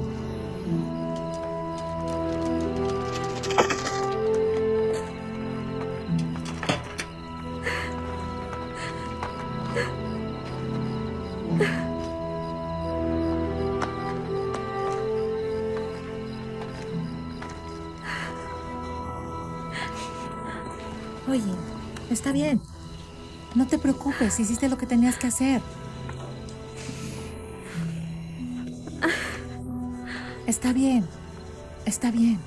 Oye, está bien. No te preocupes, hiciste lo que tenías que hacer. Está bien, está bien,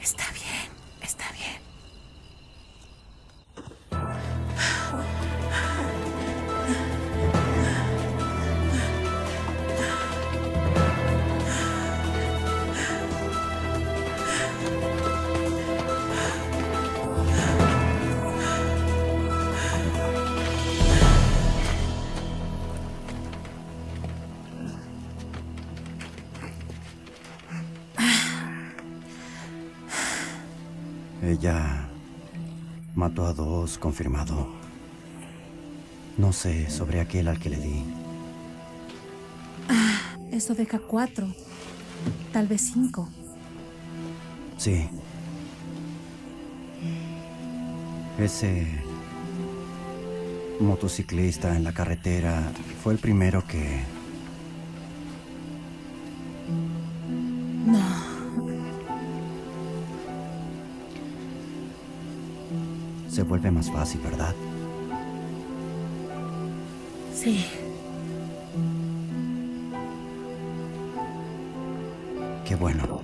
está bien, está bien. Ella mató a dos, confirmado. No sé sobre aquel al que le di. Ah, eso deja cuatro. Tal vez cinco. Sí. Ese motociclista en la carretera fue el primero que... Se vuelve más fácil, ¿verdad? Sí. Qué bueno.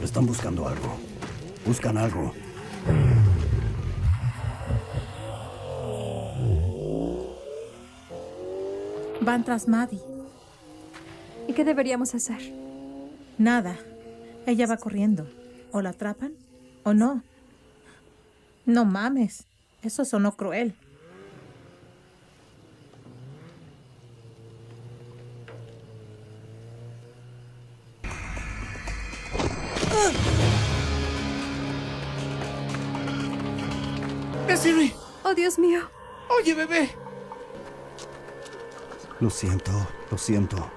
Están buscando algo. Buscan algo. Van tras Maddie. ¿Y qué deberíamos hacer? Nada. Ella va corriendo. O la atrapan o no. No mames. Eso sonó cruel. ¡Desiree! ¡Oh, Dios mío! ¡Oye, bebé! Lo siento, lo siento.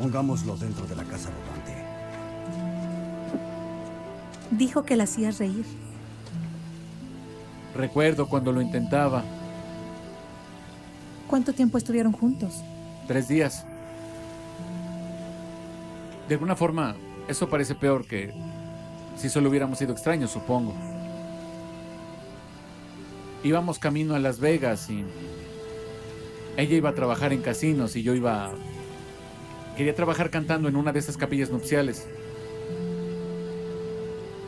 Pongámoslo dentro de la casa rodante. Dijo que la hacía reír. Recuerdo cuando lo intentaba. ¿Cuánto tiempo estuvieron juntos? Tres días. De alguna forma, eso parece peor que si solo hubiéramos sido extraños, supongo. Íbamos camino a Las Vegas y ella iba a trabajar en casinos y yo iba a... Quería trabajar cantando en una de esas capillas nupciales.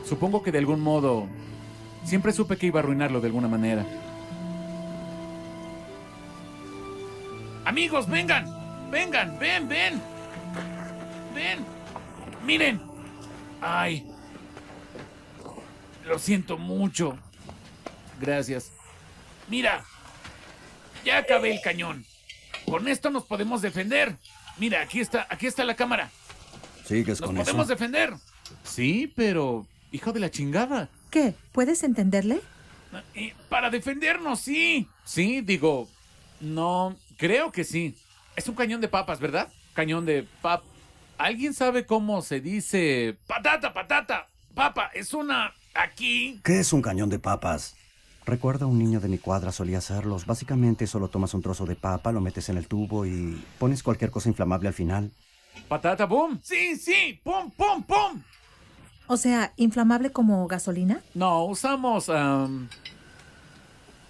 Supongo que de algún modo... Siempre supe que iba a arruinarlo de alguna manera. ¡Amigos, vengan! ¡Vengan! ¡Ven, ven! ¡Ven! ¡Miren! ¡Ay! Lo siento mucho. Gracias. ¡Mira! Ya acabé el cañón. Con esto nos podemos defender. Mira, aquí está, aquí está la cámara. ¿Sigues con eso? ¡Nos podemos defender! Sí, pero... ¡Hijo de la chingada! ¿Qué? ¿Puedes entenderle? Eh, ¡Para defendernos, sí! Sí, digo... No... Creo que sí. Es un cañón de papas, ¿verdad? Cañón de pap... ¿Alguien sabe cómo se dice...? ¡Patata, patata! ¡Papa! Es una... Aquí... ¿Qué es un cañón de papas? Recuerda, un niño de mi cuadra solía hacerlos. Básicamente, solo tomas un trozo de papa, lo metes en el tubo y pones cualquier cosa inflamable al final. ¿Patata, boom? Sí, sí, pum, pum, pum. O sea, ¿inflamable como gasolina? No, usamos... Um,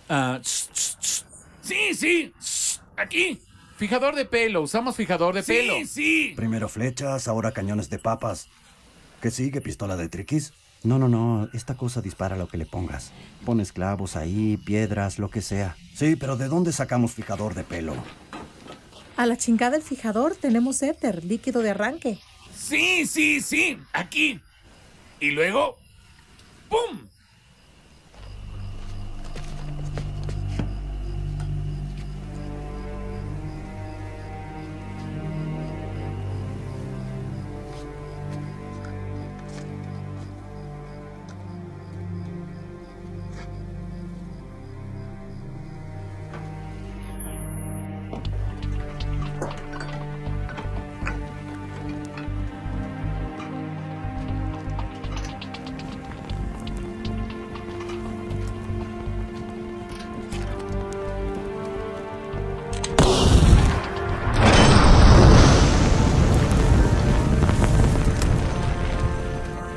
uh, sh, sh, sh. Sí, sí, sh, aquí. Fijador de pelo, usamos fijador de sí, pelo. Sí, sí. Primero flechas, ahora cañones de papas. ¿Qué sigue, pistola de triquis? No, no, no. Esta cosa dispara lo que le pongas. Pones clavos ahí, piedras, lo que sea. Sí, pero ¿de dónde sacamos fijador de pelo? A la chingada el fijador. Tenemos éter, líquido de arranque. Sí, sí, sí. Aquí. Y luego... ¡Pum!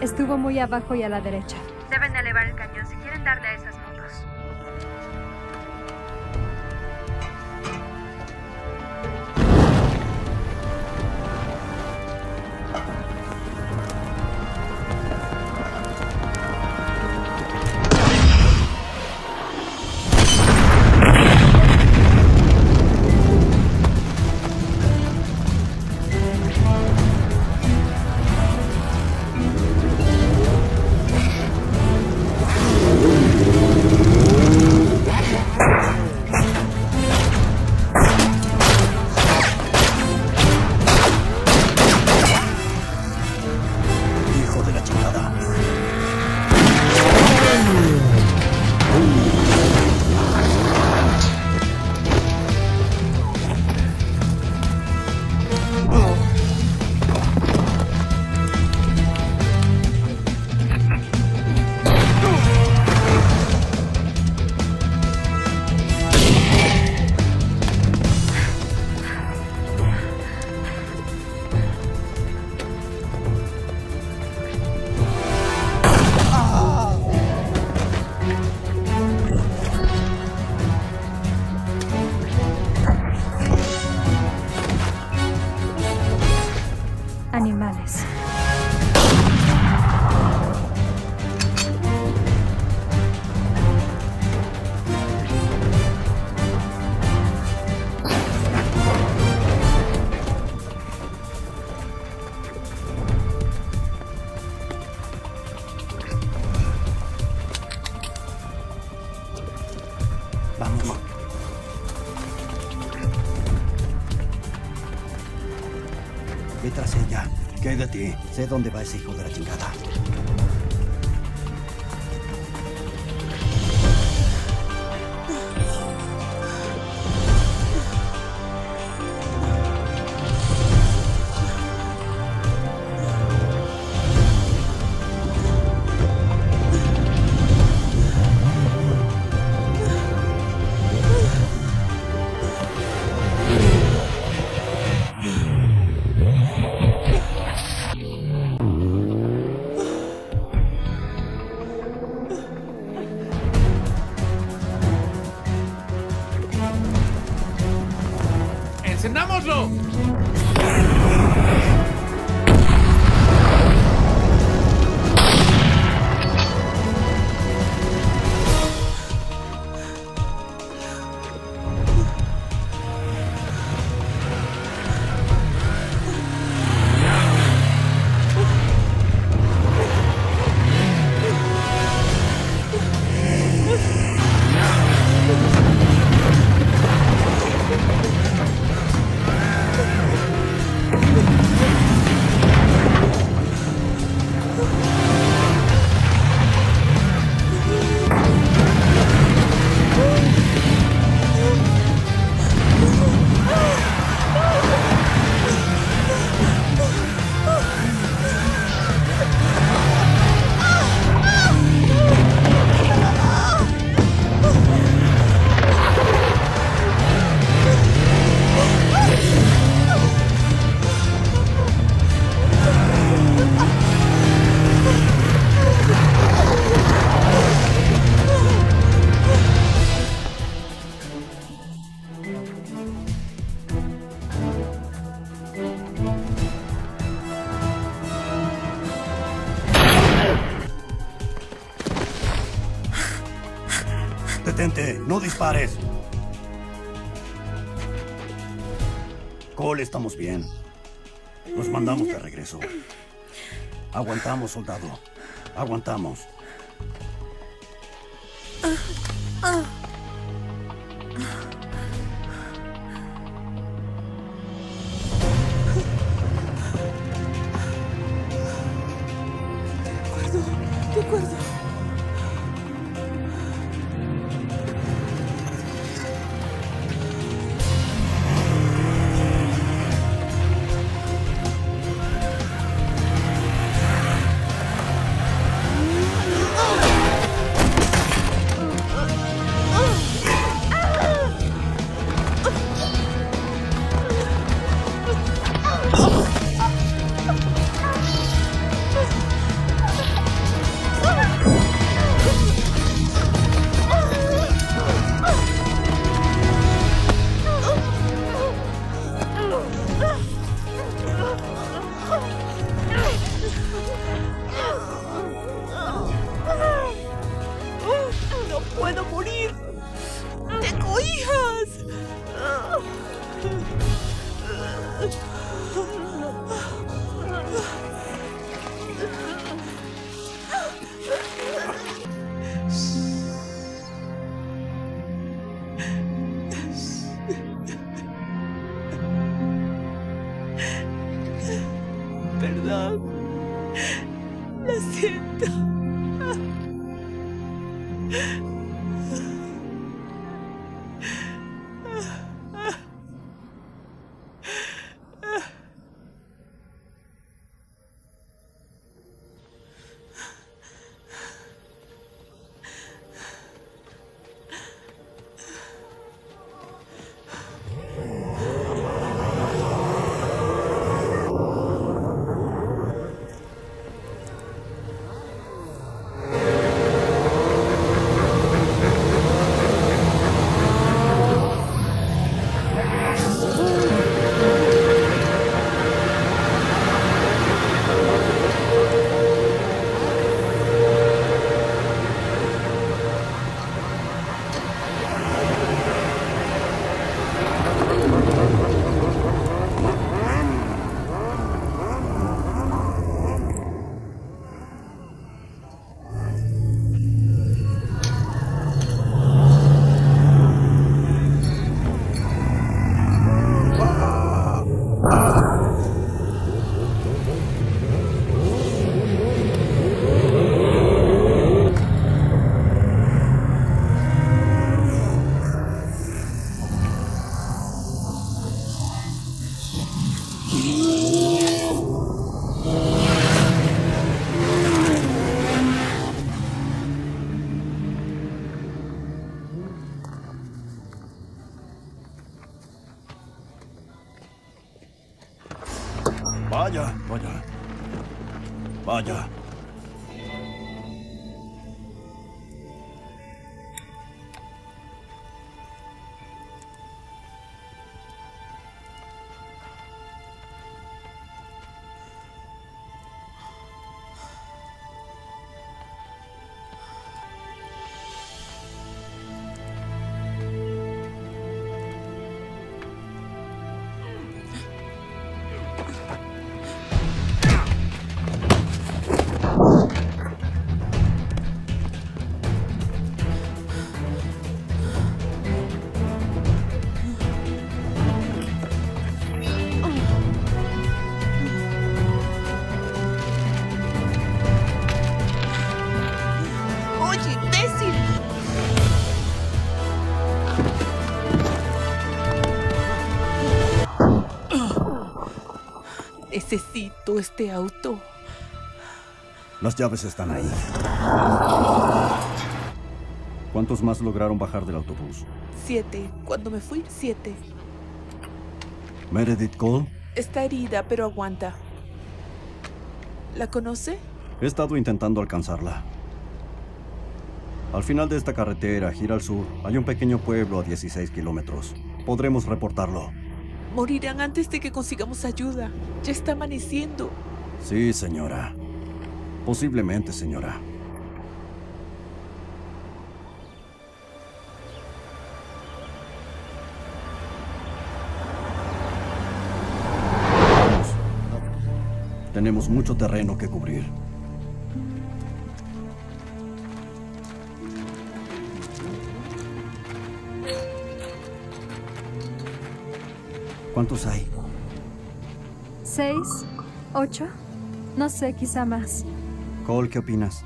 Estuvo muy abajo y a la derecha. Deben elevar el cañón si quieren darle a esas motos. Ve tras ella. Quédate. Sé dónde va ese hijo de la chingada. ¡No dispares! Cole, estamos bien. Nos mandamos de regreso. Aguantamos, soldado. Aguantamos. Vaya, vaya. Vaya. Necesito este auto. Las llaves están ahí. ¿Cuántos más lograron bajar del autobús? Siete. Cuando me fui, siete. ¿Meredith Cole? Está herida, pero aguanta. ¿La conoce? He estado intentando alcanzarla. Al final de esta carretera, gira al sur. Hay un pequeño pueblo a dieciséis kilómetros. Podremos reportarlo. Morirán antes de que consigamos ayuda. Ya está amaneciendo. Sí, señora. Posiblemente, señora. Vamos. Tenemos mucho terreno que cubrir. ¿Cuántos hay? Seis, ocho, no sé, quizá más. Cole, ¿qué opinas?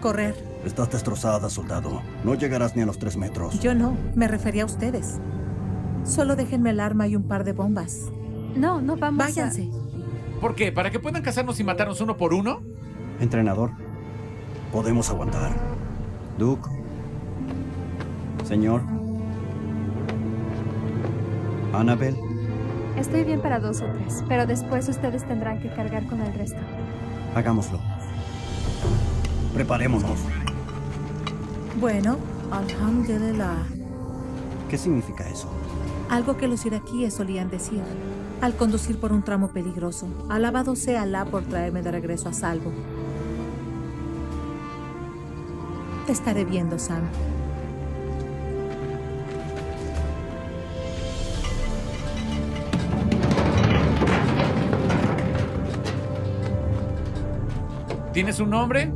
Correr. Estás destrozada, soldado. No llegarás ni a los tres metros. Yo no, me refería a ustedes. Solo déjenme el arma y un par de bombas. No, no vamos. Váyanse. A... ¿Por qué? ¿Para que puedan cazarnos y matarnos uno por uno? Entrenador, podemos aguantar. Duke. Señor. Annabelle. Estoy bien para dos o tres, pero después ustedes tendrán que cargar con el resto. Hagámoslo. Preparémonos. Bueno, alhamdulillah. ¿Qué significa eso? Algo que los iraquíes solían decir al conducir por un tramo peligroso. Alabado sea Alá por traerme de regreso a salvo. Te estaré viendo, Sam. ¿Tienes un nombre?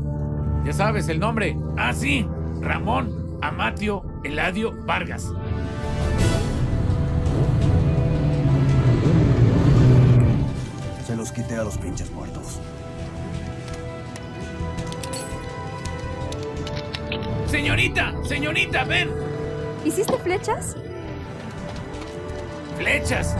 Ya sabes el nombre. Ah, sí. Ramón Amatio Eladio Vargas. Se los quité a los pinches muertos. ¡Señorita! ¡Señorita, ven! ¿Hiciste flechas? ¡Flechas!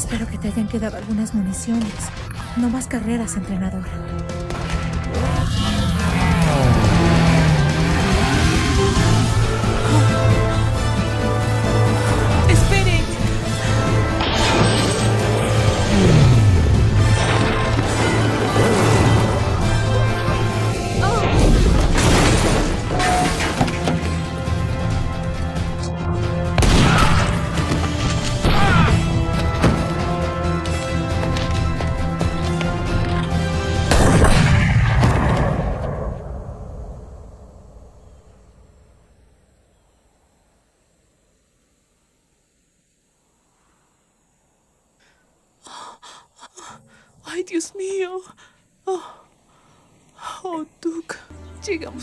Espero que te hayan quedado algunas municiones. No más carreras, entrenador.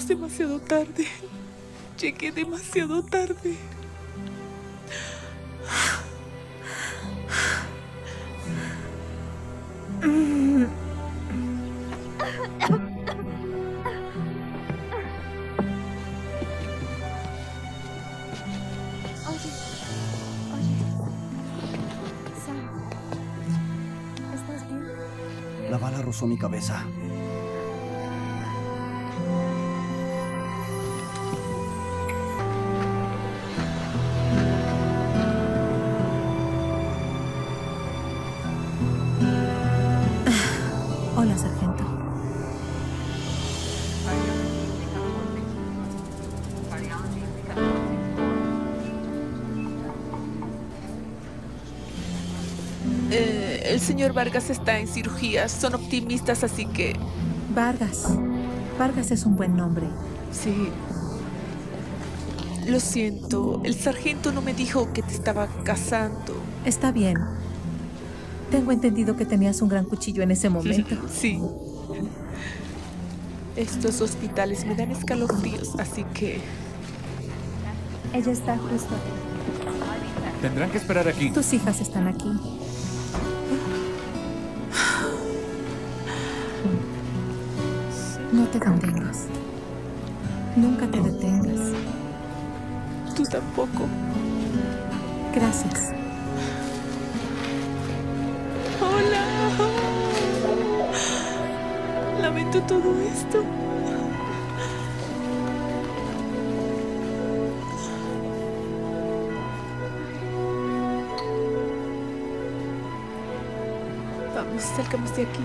Demasiado tarde. Llegué demasiado tarde. Oye, oye, Sam, ¿estás bien? La bala rozó mi cabeza. Señor Vargas está en cirugía. Son optimistas, así que... Vargas. Vargas es un buen nombre. Sí. Lo siento. El sargento no me dijo que te estaba casando. Está bien. Tengo entendido que tenías un gran cuchillo en ese momento. Sí. Estos hospitales me dan escalofríos, así que... Ella está justo aquí. Tendrán que esperar aquí. Tus hijas están aquí. No te detengas. Nunca te detengas. Tú tampoco. Gracias. Hola. Lamento todo esto. Vamos, salgamos de aquí.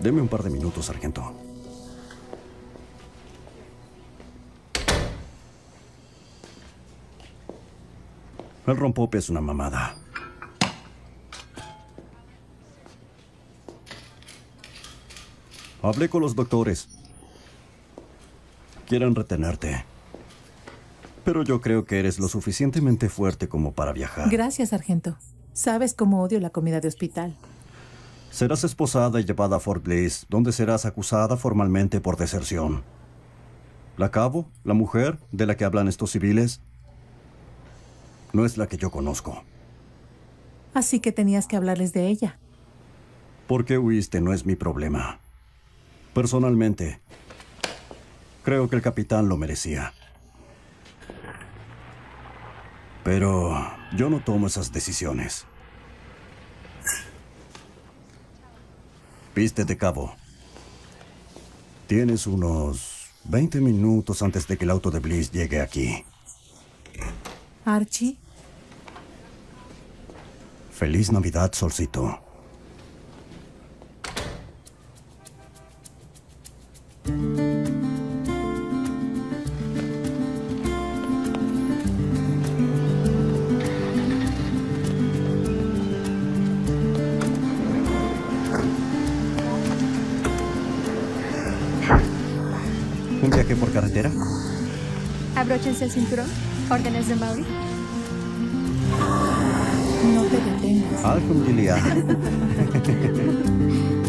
Deme un par de minutos, sargento. El rompope es una mamada. Hablé con los doctores. Quieren retenerte. Pero yo creo que eres lo suficientemente fuerte como para viajar. Gracias, sargento. Sabes cómo odio la comida de hospital. Serás esposada y llevada a Fort Bliss, donde serás acusada formalmente por deserción. La cabo, la mujer de la que hablan estos civiles, no es la que yo conozco. Así que tenías que hablarles de ella. ¿Por qué huiste? No es mi problema. Personalmente, creo que el capitán lo merecía. Pero yo no tomo esas decisiones. Viste de cabo. Tienes unos veinte minutos antes de que el auto de Bliss llegue aquí. Archie. Feliz Navidad, solcito. ¿Carretera? Abróchense el cinturón. Órdenes de Mauri. No te detengas. Alhamdulillah.